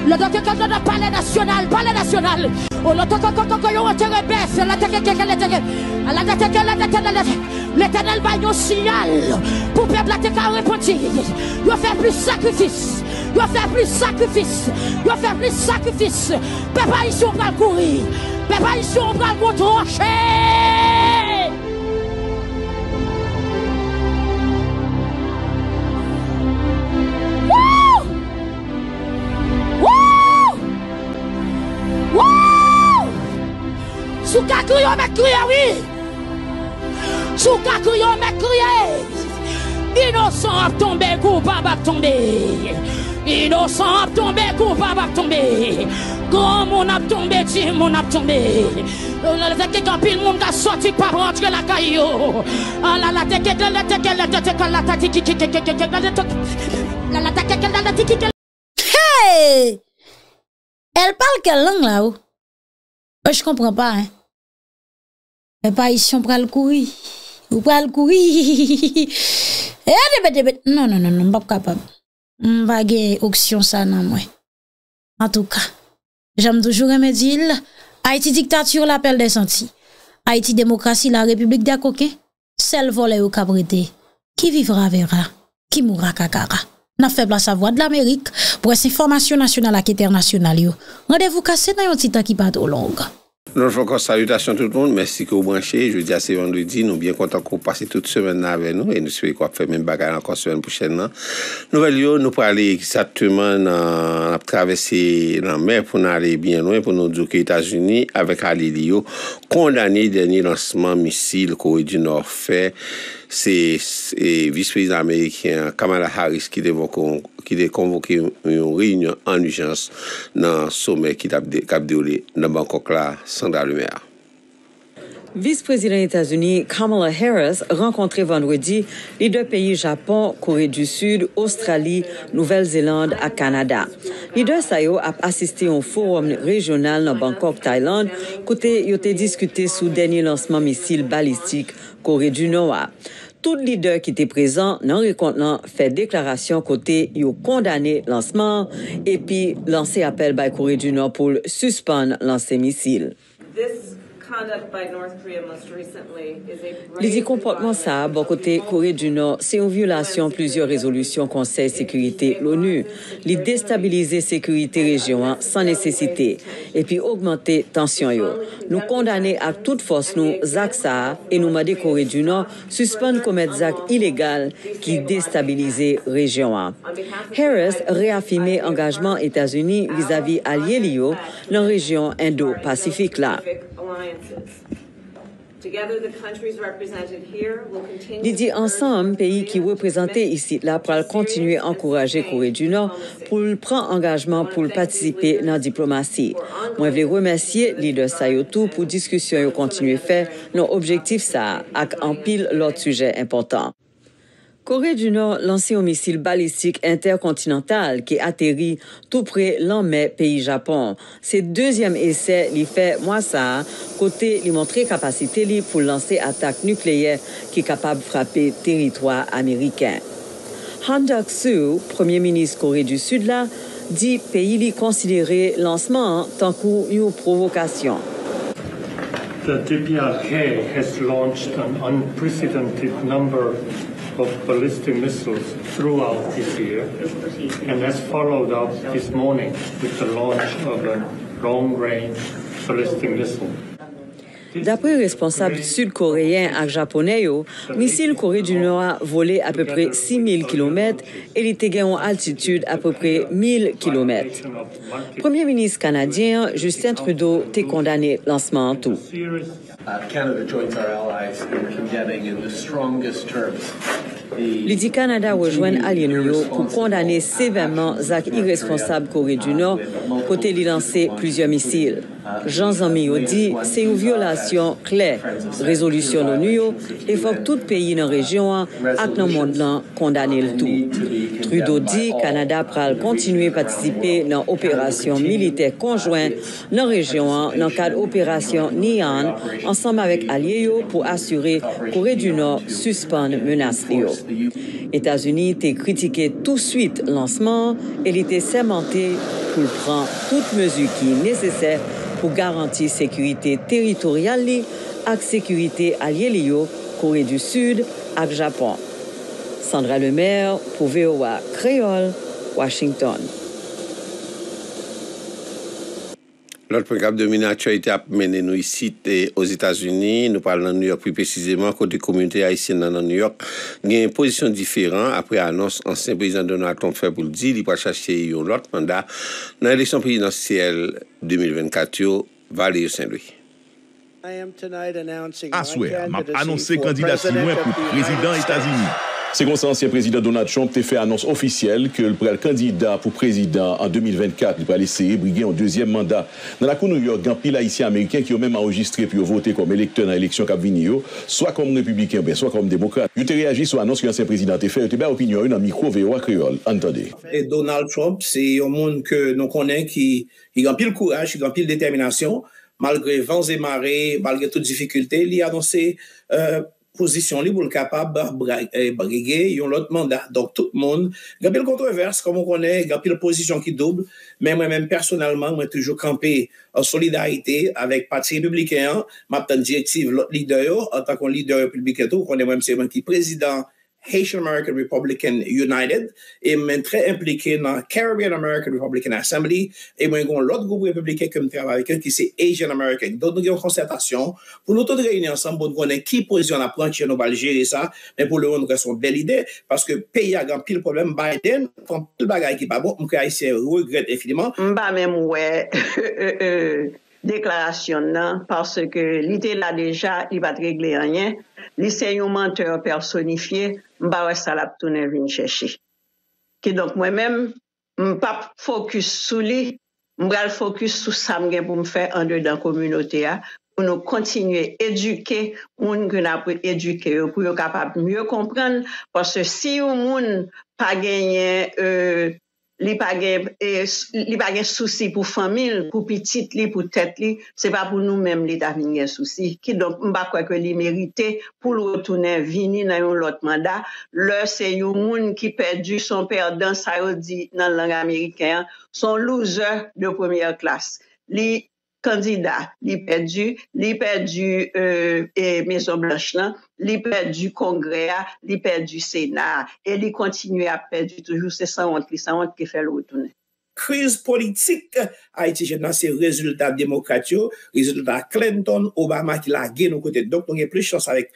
Le tente de palais national, palais national. On le tente de toi enterrer baisse. La tête de l'éternel baille un signal pour peuple la tête à repentir. Il va faire plus sacrifice. Il va faire plus sacrifice. Il va faire plus sacrifice. Papa ici on va courir. Papa ici on va le trancher. Souka kriye, on m'a crié, oui. Souka kriye, on m'a crié. Innocent a tombé, coupable a tombé. Innocent a tombé, coupable a tombé. Grand monde a tombé, petit monde a tombé. La tête en pile, monde a sorti par rentrer la caillou. La la tête, la tête, la tête, la tête, la tête, hey! Elle parle quelle langue là-haut? Je comprends pas, hein. Mais pas ici, on prend le courir. Ou prend le courir. Non, non, non, non, pas capable. On va gagner auction, ça, non, moi. En tout cas, j'aime toujours me dire, Haïti dictature, l'appel des sentiers. Haïti démocratie, la république des coquins. Celle volée au cabreté. Qui vivra verra. Qui mourra kakara. N'a fait place à voix de l'Amérique pour cette information nationale et internationale. Rendez-vous cassé dans un petit temps qui pas trop long. Nous faisons salutations tout le monde. Merci que vous branchez. Je vous dis à ce vendredi. Nous sommes bien contents que vous passez toute semaine avec nous. Et nous souhaitons qu'on fasse même bagarre encore semaine prochaine. Nous allons parler exactement dans la traversée de la mer pour nous aller bien loin, pour nous dire que les États-Unis, avec Alilio, condamné le dernier lancement missile Corée du Nord fait. C'est le vice-président américain Kamala Harris qui a convoqué une réunion en urgence dans le sommet qui a déroulé dans Bangkok, là, Sandra Lemaire. Vice-président des États-Unis Kamala Harris rencontré vendredi les deux pays Japon, Corée du Sud, Australie, Nouvelle-Zélande et Canada. Les deux Sayo a assisté au forum régional dans Bangkok, Thaïlande, côté ils ont discuté sous dernier lancement missile balistique Corée du Nord. Tout leader qui était présent dans le rencontre fait déclaration côté yo condamné lancement et puis lancé appel par Corée du Nord pour suspendre lancer missile. Les comportements ça, bon côté Corée du Nord, c'est une violation plusieurs résolutions Conseil sécurité l'ONU. Les déstabiliser sécurité région sans nécessité et puis augmenter tension yo. Nous condamner à toute force nous actes ça et nous demander Corée du Nord suspendre commettre des actes illégaux qui déstabiliser région. Harris réaffirmé engagement États-Unis vis-à-vis alliés lio dans région Indo-Pacifique là. Il dit ensemble, pays qui représentés ici, là, pour continuer à encourager Corée du Nord pour prendre engagement pour participer dans la diplomatie. Moi, je veux remercier les leaders Sayotou pour la discussion et continuer à faire nos objectifs, ça, avec en pile l'autre sujet important. Corée du Nord lancé un missile balistique intercontinental qui atterrit tout près l'an mai pays Japon. C'est deuxième essai l'y fait moi ça côté lui montrer capacité li pour lancer attaque nucléaire qui est capable de frapper territoire américain. Han Duck-soo, premier ministre Corée du Sud là, dit pays li considéré lancement tant qu'une provocation. The D B R K has launched an unprecedented number of ballistic missiles throughout this year and has followed up this morning with the launch of a long-range ballistic missile. D'après responsables sud-coréens et japonais, le missile Corée du Nord a volé à peu près six mille kilomètres et il était en altitude à peu près mille kilomètres. Premier ministre canadien Justin Trudeau a condamné le lancement en tout. Il dit Canada rejoint Alliés pour condamner sévèrement les irresponsables Corée du Nord pour lancer plusieurs missiles. Jean Zamio dit c'est une violation claire. Résolution de l'ONU et faut que tout pays dans la région et dans le monde condamne le tout. Trudeau dit Canada va continuer à participer dans l'opération militaire conjointe dans la région dans le cadre de l'opération Nian ensemble avec Alliés pour assurer Corée du Nord suspendre menace. États-Unis ont critiqué tout de suite le lancement et était sermenté pour prendre toutes mesures qui sont nécessaires pour garantir la sécurité territoriale et la sécurité alliée de la Corée du Sud et du Japon. Sandra Lemaire pour V O A Créole, Washington. Notre programme de mini-actualité a mené nous ici aux États-Unis. Nous parlons de New York plus précisément, côté communauté haïtienne dans New York. Il y a une position différente après l'annonce ancien président Donald Trump fait pour le dire, il va chercher un autre mandat dans l'élection présidentielle deux mille vingt-quatre, Valérie Saint-Louis. À souhait, m'a annoncé candidature pour président États-Unis. C'est comme ça, ancien président Donald Trump a fait annonce officielle que le candidat pour président en deux mille vingt-quatre, il va essayer de briguer un deuxième mandat. Dans la cour de New York, il y a un pile haïtien américain qui ont même enregistré puis voté comme électeur dans l'élection qui a venu, soit comme républicain, soit comme démocrate. Il a réagi sur l'annonce que l'ancien président a fait. Il a opinion dans le micro V O A Creole. Entendez. Et Donald Trump, c'est un monde que nous connaissons qui a pile courage, qui a pile détermination, malgré vents et marées, malgré toutes difficultés. Il a annoncé. Euh, position libre capable de briguer un autre mandat. Donc, tout le monde, il y a une controverse, comme on connaît, il y a une position qui double, mais moi-même, personnellement, moi toujours campé en solidarité avec le Parti républicain, ma directive, l'autre leader, en tant que leader républicain, on est même, c'est moi qui est président Haitian American Republican United, et même très impliqué dans la Caribbean American Republican Assembly, et moi, l'autre groupe républicain que je travaille avec eux, qui c'est Asian American. Donc, nous avons une concertation pour nous tous réunir ensemble, pour nous connaître qui position à prendre, qui nous va gérer ça, mais pour le moment, nous avons une belle idée, parce que le pays a grand pile problème, Biden, prend tout le bagage qui n'est pas bon, nous regrette infiniment. Je ne sais pas même, ouais. Déclaration non, parce que l'idée là déjà, il va régler rien. L'essai un menteur personnifié, m'ba ça l'a tourner venir chercher. Qui donc moi-même, m'pa focus sur lui, m'bral focus sur ça m'gain pour me faire en dedans communauté a, pour nous continuer éduquer, moun que n'a pour éduquer pour être capable mieux comprendre parce que si un moun pas gagner euh li pa gen li pa gen souci pour famille, pour petite li, pour tête li, c'est pas pour nous-mêmes li ta vinn gen souci. Qui donc m'pa croire que li mérité pour le retourner venir dans l'autre mandat, le c'est un monde qui perdu son perdant ça dit dans langue américain, son loser de première classe. Li candidat, li perdu, li perdu euh, et Maison Blanche là, li perdu Congrès, li perdu Sénat et li continue à perdre toujours c'est sans honte, sans honte qui fait le retourner. Crise politique haïtienne, c'est résultat démocratique, résultat Clinton, Obama qui l'a gagné nos côtés. Donc on a plus de chance avec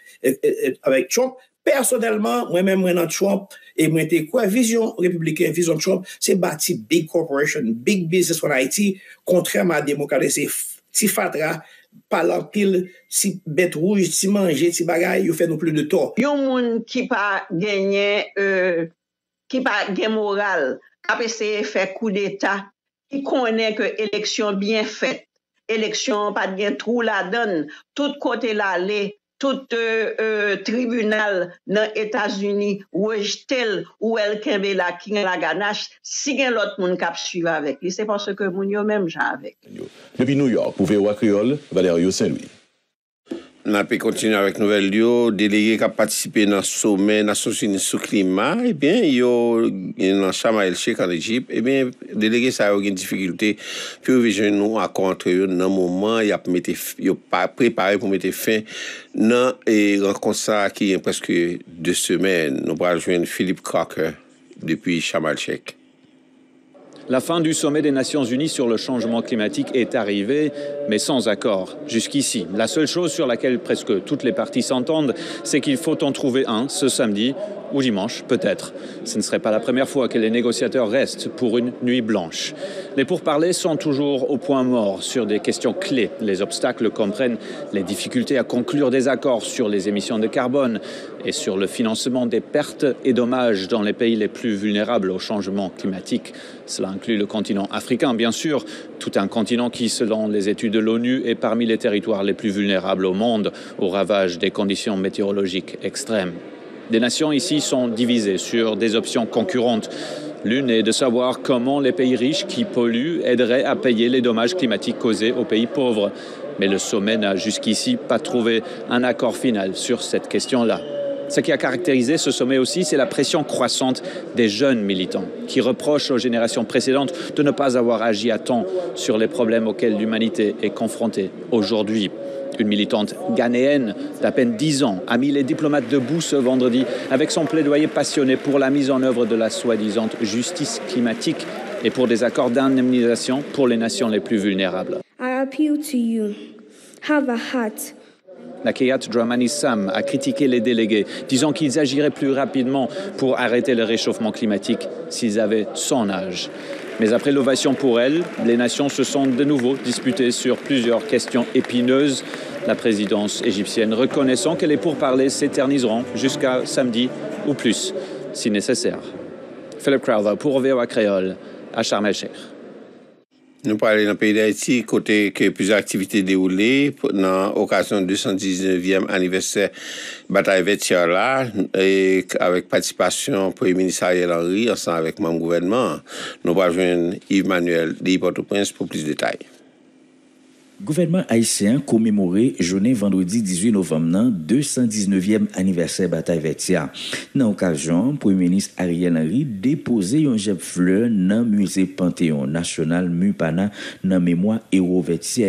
avec Trump. Personnellement, moi-même, moi, dans Trump, et moi, t'es quoi, vision républicaine, vision Trump, c'est bâti big corporation, big business en Haïti, contrairement à la démocratie, c'est petit fatra, pas l'empile, si bête rouge, si manger, si bagaille, il fait nous plus de tort. Il y a un monde qui pas gagné, euh, qui pas gagné moral, qui a essayé de faire coup d'État, qui connaît que élection bien faite, élection pas de gain trou la donne, tout côté là, les, tout euh, euh, tribunal dans les États-Unis rejeté ou elle kembe la qui la ganache si gen l'autre monde cap suivre avec lui c'est parce que moun yo même j'avec. Depuis New York pour V O A Creole, Valérie Saint-Louis. Nous avons continué avec nouvelle Lio, délégué qui a participé dans le sommet Nations Unies sur le climat, et bien, il y a dans Sharm el-Sheikh en Égypte, et bien, délégué ça a eu une difficulté, puis nous à contre eux, dans le moment, il a préparé pour mettre fin dans et rencontre ça qui est presque deux semaines. Nous allons rejoindre Philippe Crowther depuis Sharm el-Sheikh. La fin du sommet des Nations Unies sur le changement climatique est arrivée, mais sans accord jusqu'ici. La seule chose sur laquelle presque toutes les parties s'entendent, c'est qu'il faut en trouver un ce samedi ou dimanche, peut-être. Ce ne serait pas la première fois que les négociateurs restent pour une nuit blanche. Les pourparlers sont toujours au point mort sur des questions clés. Les obstacles comprennent les difficultés à conclure des accords sur les émissions de carbone et sur le financement des pertes et dommages dans les pays les plus vulnérables au changement climatique. Cela inclut le continent africain, bien sûr, tout un continent qui, selon les études de l'ONU, est parmi les territoires les plus vulnérables au monde aux ravages des conditions météorologiques extrêmes. Des nations ici sont divisées sur des options concurrentes. L'une est de savoir comment les pays riches qui polluent aideraient à payer les dommages climatiques causés aux pays pauvres. Mais le sommet n'a jusqu'ici pas trouvé un accord final sur cette question-là. Ce qui a caractérisé ce sommet aussi, c'est la pression croissante des jeunes militants qui reprochent aux générations précédentes de ne pas avoir agi à temps sur les problèmes auxquels l'humanité est confrontée aujourd'hui. Une militante ghanéenne d'à peine dix ans a mis les diplomates debout ce vendredi avec son plaidoyer passionné pour la mise en œuvre de la soi-disant justice climatique et pour des accords d'indemnisation pour les nations les plus vulnérables. I appeal to you. Have a heart. Nakeeyat Dramani Sam a critiqué les délégués, disant qu'ils agiraient plus rapidement pour arrêter le réchauffement climatique s'ils avaient son âge. Mais après l'ovation pour elle, les nations se sont de nouveau disputées sur plusieurs questions épineuses, la présidence égyptienne reconnaissant que les pourparlers s'éterniseront jusqu'à samedi ou plus, si nécessaire. Philippe Crowther pour V O A Créole, à Sharm el-Sheikh. Nous parlons dans le pays d'Haïti, côté que plusieurs activités déroulées dans l'occasion du deux cent dix-neuvième anniversaire bataille Vétiola et avec participation Premier ministre Ariel Henry ensemble avec mon gouvernement. Nous allons rejoindre Yves Manuel de Port-au-Prince pour plus de détails. Gouvernement haïtien commémoré journée vendredi dix-huit novembre deux cent dix-neuvième anniversaire bataille Vétia. Dans l'occasion, Premier ministre Ariel Henry déposé un jet de fleurs dans le musée Panthéon National Mupana dans mémoire héros Vétia.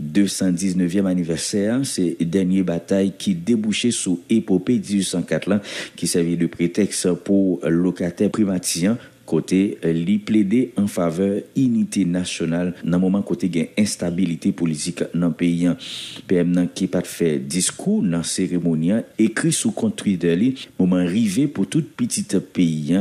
deux cent dix-neuvième anniversaire, c'est la dernière bataille qui débouchait sur l'épopée dix-huit cent quatre qui servit de prétexte pour locataire primatien. Côté li plaidé en faveur unité nationale dans moment côté gain instabilité politique dans pays P M nan qui pas fait discours dans cérémonie écrit sous contrôle de li moment rivé pour tout petit pays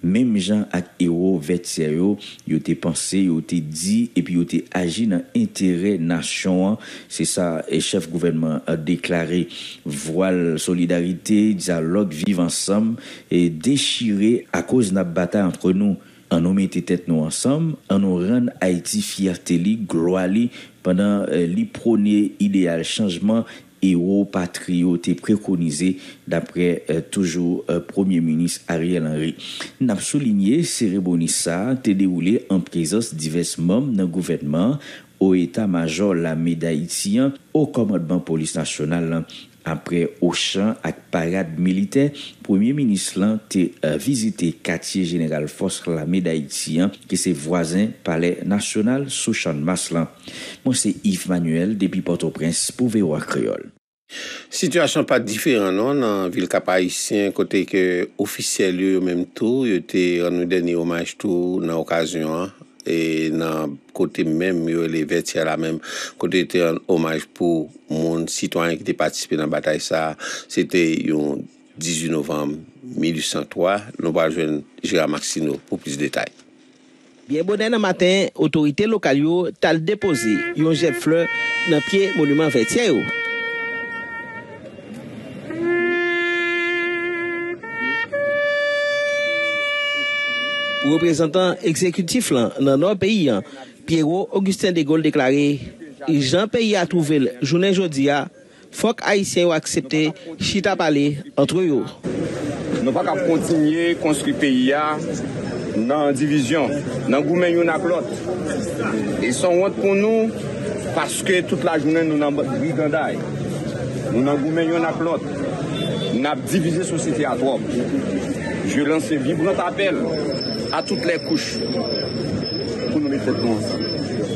même gens ak héros vétier yo yo te pensé yo te dit et puis yo te agi dans intérêt nation c'est ça et chef gouvernement a déclaré voile solidarité dialogue vivre ensemble et déchiré à cause n'a bataille entre nous en nous mettait tête nous ensemble en nous rendre Haïti fierté li gloire li pendant euh, li prôner idéal changement héros patriotes préconisés d'après euh, toujours euh, Premier ministre Ariel Henry. N'a souligné cérémonie ça t'est déroulé en présence divers membres d'un gouvernement au état-major la médaille haïtien au commandement police nationale. Après Auchan et parade militaire, Premier ministre a euh, visité quartier général Force la médaille haïtien qui c'est voisin palais national sous champ de masse. Moi c'est Yves Manuel depuis Port-au-Prince pour V O A Créole. Situation pas différente non dans ville Cap Haïtien côté que officiel eux même tout, ils étaient en dernier hommage tout dans occasion et dans côté même les vêtements là même côté était un hommage pour mon citoyen qui était participé dans la bataille ça c'était le dix-huit novembre mille huit cent trois nous va rejoindre Gérard Maxino pour plus de détails. Bien bonnet le matin autorité locale yo tal déposé un jet de fleurs dans pied monument vêtier yo. Représentant exécutif dans notre pays, Pierrot Augustin de Gaulle déclaré Jean pays a trouvé le journée aujourd'hui, faut que Haïtiens ont accepté chita parler entre eux. Nous pas qu'à continuer construire pays dans division, dans goumen yon ak l'autre. Ils sont honte pour nous parce que toute la journée nous dans brigandaille. Nous n'en gouvernons pas l'autre. Nous avons divisé la société à trois. Je lance un vibrant appel à toutes les couches pour nous mettre ensemble.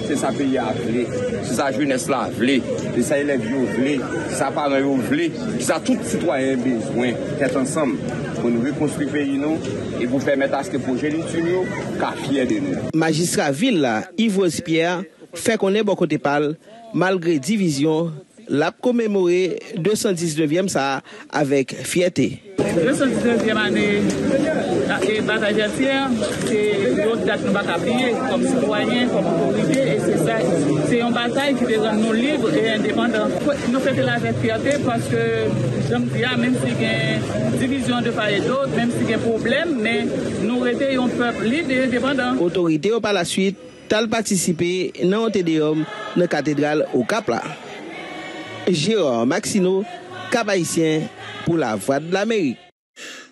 C'est ça pays à vler, c'est ça jeunesse là vler, c'est ça élève vler, c'est ça parents vler, c'est ça tout citoyen besoin d'être ensemble pour nous reconstruire le pays et pour permettre à ce que le projet nous soit fier de nous. Magistrat Ville, Yves Pierre, fait qu'on est bon côté parle, malgré division, l'a commémoré deux cent dix-neuvième ça avec fierté. deux cent dix-neuvième année, et bataille jardinière, c'est l'autre date que nous ne pouvons pas oublier comme citoyens, comme autorité, et c'est ça. C'est une bataille qui rend nous libres et indépendants. Nous fêtons la fierté parce que, j'aime dire, même s'il y a une division de part et d'autre, même s'il y a un problème, mais nous restons un peuple libre et indépendant. Autorité, par la suite, a participé dans le Tédéum, dans la cathédrale au Cap-là. Gérard Maxino, Cap-Haïtien, pour la Voix de l'Amérique.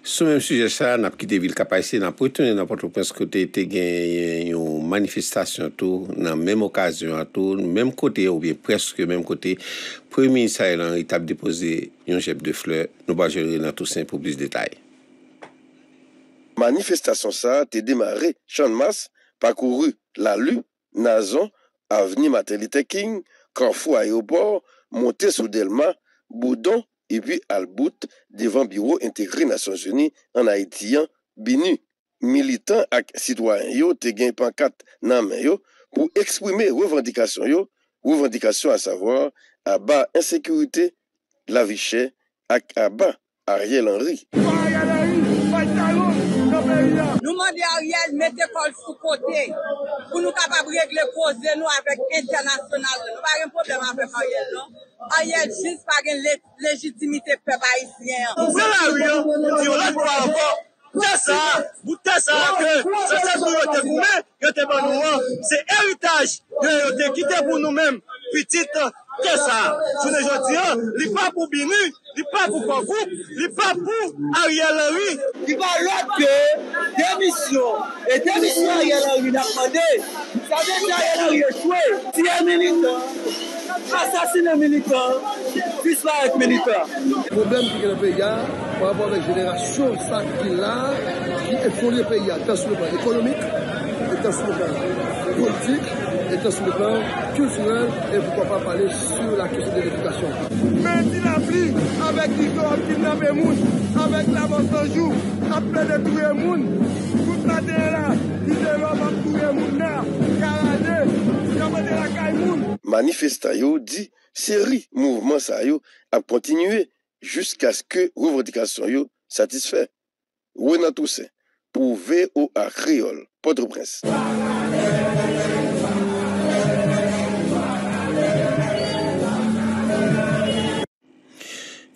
Sur le même sujet, ça, on a quitté la ville Cap-Haïtien, on a retourné dans Port-au-Prince côté, il y a une manifestation, dans la même occasion, dans le même côté, ou bien presque le même côté, le Premier ministre Ariel Henry a déposé un jet de fleurs. Nous allons gérer Renatoussin pour plus de détails. La manifestation, ça, a démarré, champ de masse, parcouru la Lue, Nazon, avenue Martin Luther King, Carrefour Aéroport, monté sous Delma, Boudon, et puis Albout, devant bureau intégré Nations Unies en Haïtien, B I N U. Militants et citoyens, yo te gen pancarte nan men yo pour exprimer revendication yo, revendication à savoir abat insécurité, la vie chère, et abat Ariel Henry. Nous demandons à Ariel de mettre l'école sous côté pour nous capables de régler le cause de nous avec l'international. Nous n'avons pas de problème avec Ariel, non? Ariel, juste par une légitimité peuple haïtien. Vous savez, là, oui, si on l'a pas encore, c'est ça, c'est ça que c'est pour nous, vous-même, que pas nous, c'est héritage que vous avez quitté pour nous-mêmes, petite. Que ça? Je ne dis, il n'est pas pour B I N U, il n'est pas pour Congo, il n'est pas pour Ariel Henry. Il va l'autre que démission. Et démission Ariel Henry n'a pas demandé. Ça veut dire Ariel Henry échoué. Si un militant, assassine un militant, disparaît militant. Le problème que le pays a, par rapport à la génération qu'il a, qui effondre le pays, tant sur le plan économique, tant sur le plan politique, étant sur le plan culturel et pourquoi pas parler sur la question de l'éducation. Mais il a pris avec l'histoire, avec le kidnappé, avec la mort de jour, après de tout le monde, tout la terre là, il développe tout le monde là, caradé, il y a la caille monde. Manifestation dit, série, mouvement ça yo, a continué jusqu'à ce que revendication yo satisfait. Renatoussin, pour V O A Créole, Port-au-Prince.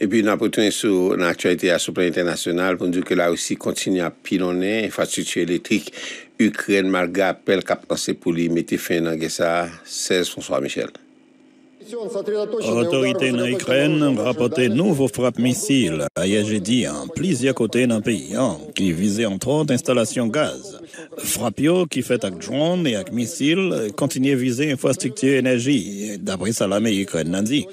Et puis, nous avons retourné sur l'actualité à ce plan international pour nous dire que la Russie continue à pilonner l'infrastructure électrique Ukraine malgré appel qu'a lancé pour lui mettre fin à ça. Serge François Michel. Autorité en Ukraine rapportait nouveaux frappes missiles hier jeudi en plusieurs côtés d'un pays qui visait entre autres installations gaz. Frappio qui fait avec drone et avec missiles continuait à viser infrastructure énergie, d'après ça l'armée ukrainienne a dit.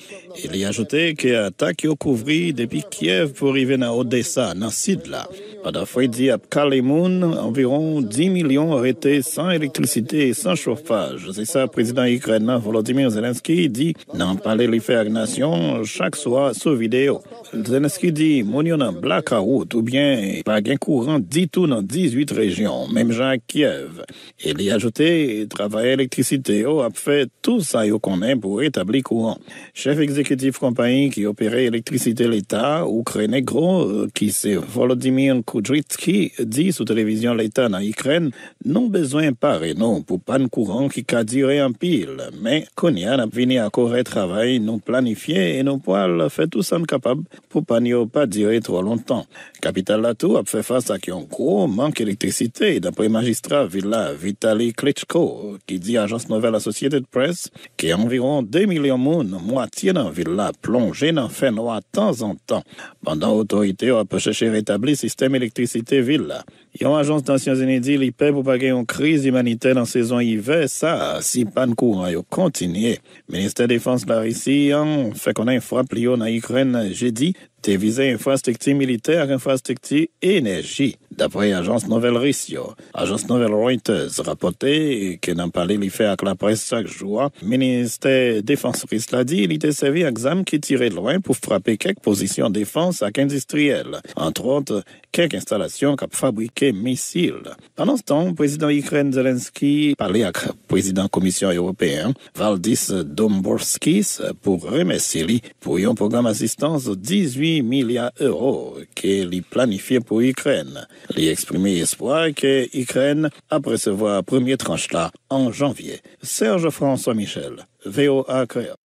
Il y a ajouté que l'attaque a couvert depuis Kiev pour arriver à Odessa, dans le sud-là. Pendant Freddy à Kalimoun, environ dix millions arrêtés sans électricité et sans chauffage. C'est ça, le président ukrainien Volodymyr Zelensky dit dans le palais de l'I F E R Nation chaque soir sur vidéo. Zelensky dit mon yon en blackout ou bien pas gain courant du tout dans dix-huit régions, même à Kiev. Il y a ajouté travail électricité a fait tout ça qu'on aime pour rétablir courant. Chef exécutif compagnie qui opérait électricité l'État, ukrainien gros, qui c'est Volodymyr Kudrytsky dit sous télévision l'État en Ukraine, non besoin pas non pour panne courant qui a duré en pile, mais qu'on y a venu à correct travail non planifié et non poil fait tout ça capable pour panne pas durer trop longtemps. Capitale la tout a fait face à un gros manque d'électricité d'après magistrat Villa Vitaly Klitschko qui dit agence nouvelle à société de presse qui environ deux millions de monde moitié dans Villa plongé dans fin noir de temps en temps. Pendant autorité a cherché rétablir système Électricité Ville. Yon agence Nations Unies li pè pou pa gen yon crise humanitaire dans saison hiver, ça, si panne courant yo continue. Ministère Défense la Russie an fait qu'on a une frappe li yo nan Ukraine jeudi, te visé infrastructure militaire, infrastructure énergie. D'après agence Nouvelle Russie, agence Nouvelle Reuters rapporté que nan palais li fait ak la presse chaque jour, ministère Défense russe l'a dit, il était servi ak zam qui tirait loin pour frapper quelques positions défense ak industrielles, entre autres quelques installations cap fabriquées missiles. Pendant ce temps, le président ukrainien Zelensky parlait avec le président de la Commission européenne, Valdis Dombrovskis, pour remercier lui pour un programme d'assistance de dix-huit milliards d'euros qu'il a planifié pour l'Ukraine. Il a exprimé espoir que l'Ukraine a recevoir la première tranche là en janvier. Serge François Michel, V O A Créole.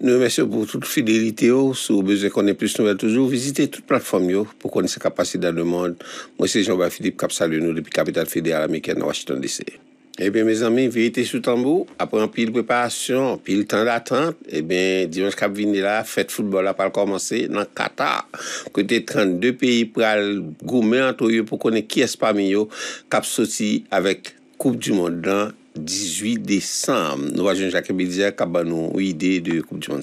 Nous merci pour toute fidélité. Si vous avez besoin qu'on ait plus de nouvelles, toujours visitez toute plateforme pour connaître ses capacités dans le monde. Moi, c'est Jean-Baptiste Capsalino depuis capitale fédérale américaine, Washington D C. Eh bien, mes amis, vérité sous tambour. Après un pile préparation, un pile temps d'attente, eh bien, dimanche cap vini là, fête football là, pas commencer dans Qatar. Côté trente-deux pays pour aller gourmer entre eux pour connaître qui est parmi eux cap sorti avec Coupe du Monde dans dix-huit décembre, nous voyons Jacques Bélizaire qui a une idée de Coupe du Monde.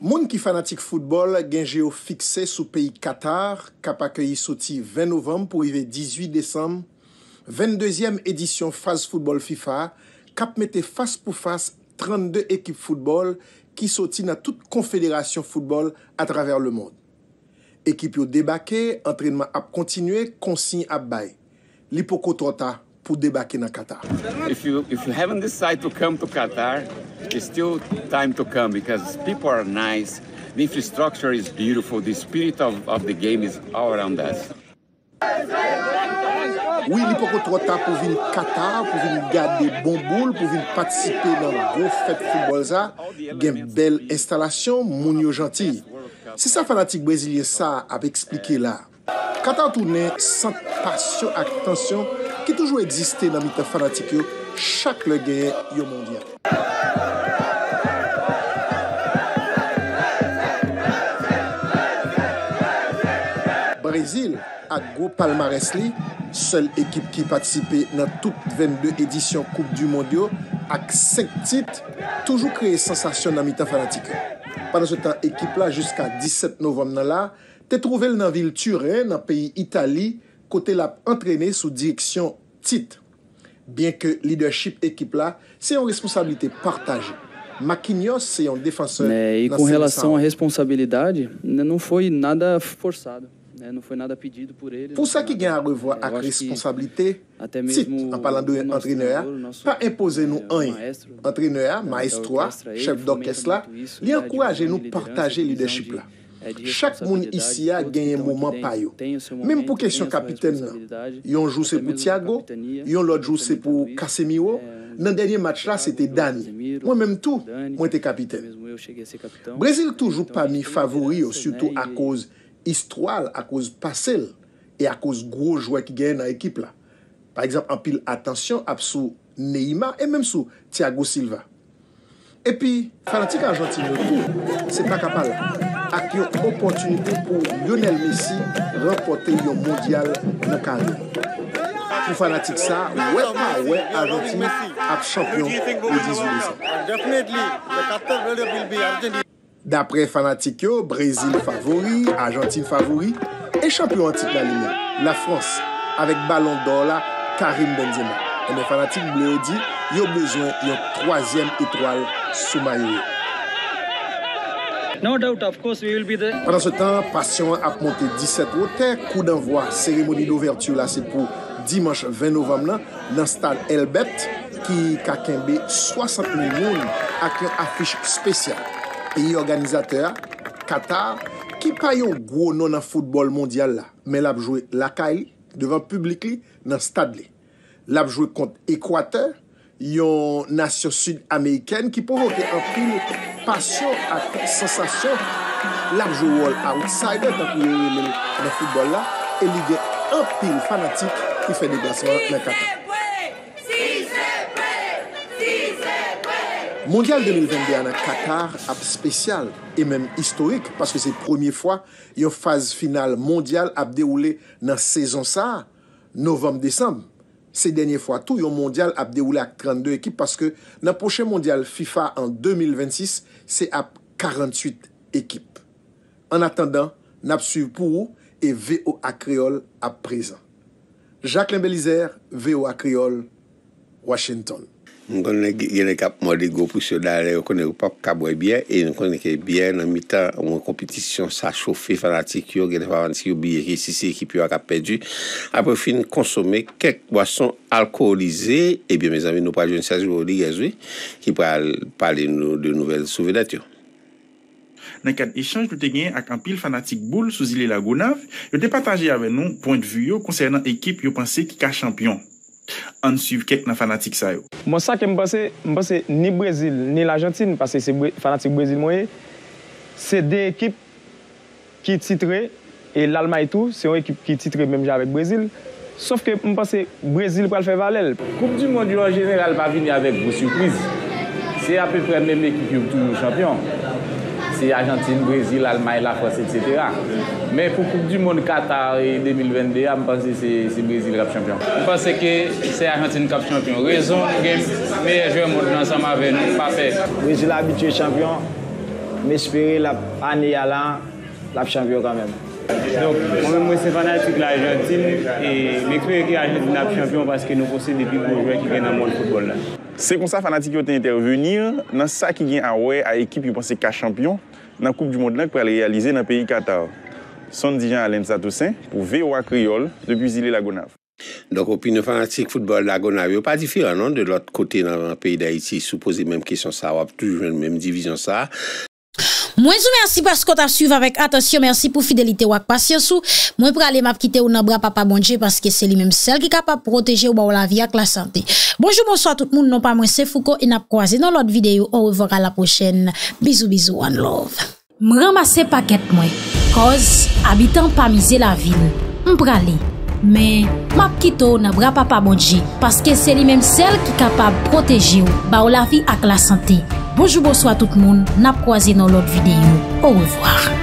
Les gens qui fanatique football ont géo fixé sous le pays Qatar, qui a accueilli sorti vingt novembre pour arriver dix-huit décembre, vingt-deuxième édition phase football FIFA, qui a mis face pour face trente-deux équipes football qui sorti dans toute confédération football à travers le monde. Équipe ont débarqué, entraînement a continué, consigne a baillé. L'hypocotrota pour débarquer dans Qatar. If you if you haven't decided to come to Qatar, it's still time to come because people are nice, the infrastructure is beautiful, the spirit of of the game is all around us. Oui, il faut trop tard pour venir Qatar, pour venir garder bon boule, pour venir participer dans gros fête football ça, une belle installation, mounio gentil. C'est ça fanatique brésilien ça a expliqué là. Qatar tourne sans passion et tension qui toujours existé dans les fanatiques chaque le guerre mondial. Brésil a gros palmarès, seule équipe qui participait dans toutes vingt-deux éditions Coupe du Monde avec cinq titres, toujours créé sensation dans les fanatiques. Pendant ce temps, l'équipe là jusqu'à dix-sept novembre là, t'es trouvé dans la ville Turin, dans le pays Italie. Côté l'a entraîné sous direction Tite. Bien que leadership équipe là, c'est une responsabilité partagée. Maquinhos, c'est un défenseur. Et com relação à responsabilidade, não foi nada forçado, não foi nada pedido por ele. Pour ça qui gagne à revoir avec responsabilité, Tite, en parlant de entraîneur, pas imposer nous rien. Entraîneur, maestro, chef d'orchestre là, il encourage nous partager leadership là. Chaque monde ici a gagné un moment par yo. Même pour question capitaine, yon jour c'est pour Thiago, yon l'autre jour c'est pour Casemiro. Dans le dernier match là, c'était Dani. Moi-même tout, moi j'étais capitaine. Brésil toujours parmi favoris, surtout à cause histoire, à cause passé et à cause gros joueurs qui gagnent dans l'équipe là. Par exemple, en pile attention à sous Neymar et même sous Thiago Silva. Et puis, fanatique argentin, c'est pas capable. Avec une opportunité pour Lionel Messi remporter le mondial dans Cali. Pour fanatique ça, ouais, ouais, ouais, Argentine est champion le dix-huit décembre. D'après fanatique, Brésil favori, Argentine favori et champion en titre la ligne. La France avec Ballon d'Or là, Karim Benzema. Et les fanatiques bleus disent, ils ont besoin d'une troisième étoile sous maillot. No doubt, of course, we will be there. Pendant ce temps, Passion a monté dix-sept hauteurs, coup d'envoi, cérémonie d'ouverture, là, c'est pour dimanche vingt novembre, dans le stade Elbert, qui a quinqué soixante millions avec une affiche spéciale. Pays organisateur, Qatar, qui n'a pas eu un gros nom dans le football mondial, là, mais l'a joué la Cali, devant le public, dans le stade. L'a joué contre l'Équateur, une nation sud-américaine qui provoque un pile passion et sensation. L'a joué un outsider dans le football là et il y a un pile fanatique qui fait des déplacements dans le Qatar. Mondial deux mille vingt-deux à Qatar est spécial et même historique parce que c'est la première fois une phase finale mondiale a déroulé dans la saison ça, novembre-décembre. Ces dernières fois, tout le mondial a déroulé à trente-deux équipes parce que dans le prochain mondial FIFA en deux mille vingt-six, c'est à quarante-huit équipes. En attendant, nous avons suivi pour vous et V O A Creole à présent. Jacques Bélizaire, V O A Creole, Washington. Nous connaissons les caps modégo pour ceux là, nous connaissons pas caboué bien et nous connaissons bien en mi-temps en compétition ça chauffé fanatique yo, gène fanatique yo oublié que si c'est équipe yo a perdu après fin consommer quelques boissons alcoolisées et bien mes amis nous pas jeune Serge Bélizaire qui parle parler de nouvelles souvenirs. Dans le cadre d'échanges, nous avons eu un pile fanatique boule sous l'île Lagonave. Nous avons partagé avec nous point de vue concernant l'équipe qui pensait qu'il est champion. On suit quelques fanatiques. Moi, ça que je pense, je pense ni le Brésil ni l'Argentine, parce que c'est fanatique brésilien, c'est des équipes qui titrent, et l'Allemagne tout, c'est une équipe qui titre même avec le Brésil. Sauf que je pense que le Brésil va le faire valer. La Coupe du Monde en général va venir avec vos surprises. C'est à peu près la même équipe qui est toujours champion. C'est Argentine, Brésil, Allemagne, la France, et cetera. Mais pour la Coupe du Monde Qatar et deux mille vingt-deux, je pense que c'est Brésil qui est champion. Je pense que c'est Argentine qui est champion. Raison, le meilleur joueur du monde ensemble avec nous, pas fait. Brésil est habitué champion, mais j'espère l'année à l'an, la champion quand même. Donc, moi-même, c'est fanatique de l'Argentine et j'espère que l'Argentine est champion parce que nous possédons des plus beaux joueurs qui viennent dans le monde du football. C'est comme ça que les fanatiques ont intervenu dans ce qui vient à l'équipe qui pensait qu'à champion dans la Coupe du Monde pour aller réaliser dans le pays Qatar. Sandy Jean-Alain Toussaint pour V O A Creole depuis l'île Lagonave. Donc, opinion fanatique football Lagonave n'est pas différent non? De l'autre côté dans le pays d'Haïti, supposé même question ça, ou toujours la même division ça. Moi, je vous remercie parce que vous avez suivi avec attention. Merci pour fidélité ou patience. Moi, pour aller m'apquitter ou n'abra papa bonje parce que c'est lui-même celle qui est capable de protéger ou la vie avec la santé. Bonjour, bonsoir tout le monde. Non pas moi, c'est Foucault et n'a pas croisé dans l'autre vidéo. Au revoir à la prochaine. Bisous, bisous, one love. M'ramasse paquet moi. Cause, habitant pas miser la ville. M'pralé. Mais, m'apquitter ou n'abra papa bonje parce que c'est lui-même celle qui est capable de protéger ou la vie avec la santé. Bonjour, bonsoir tout le monde. N'a pas croisé dans l'autre vidéo. Au revoir.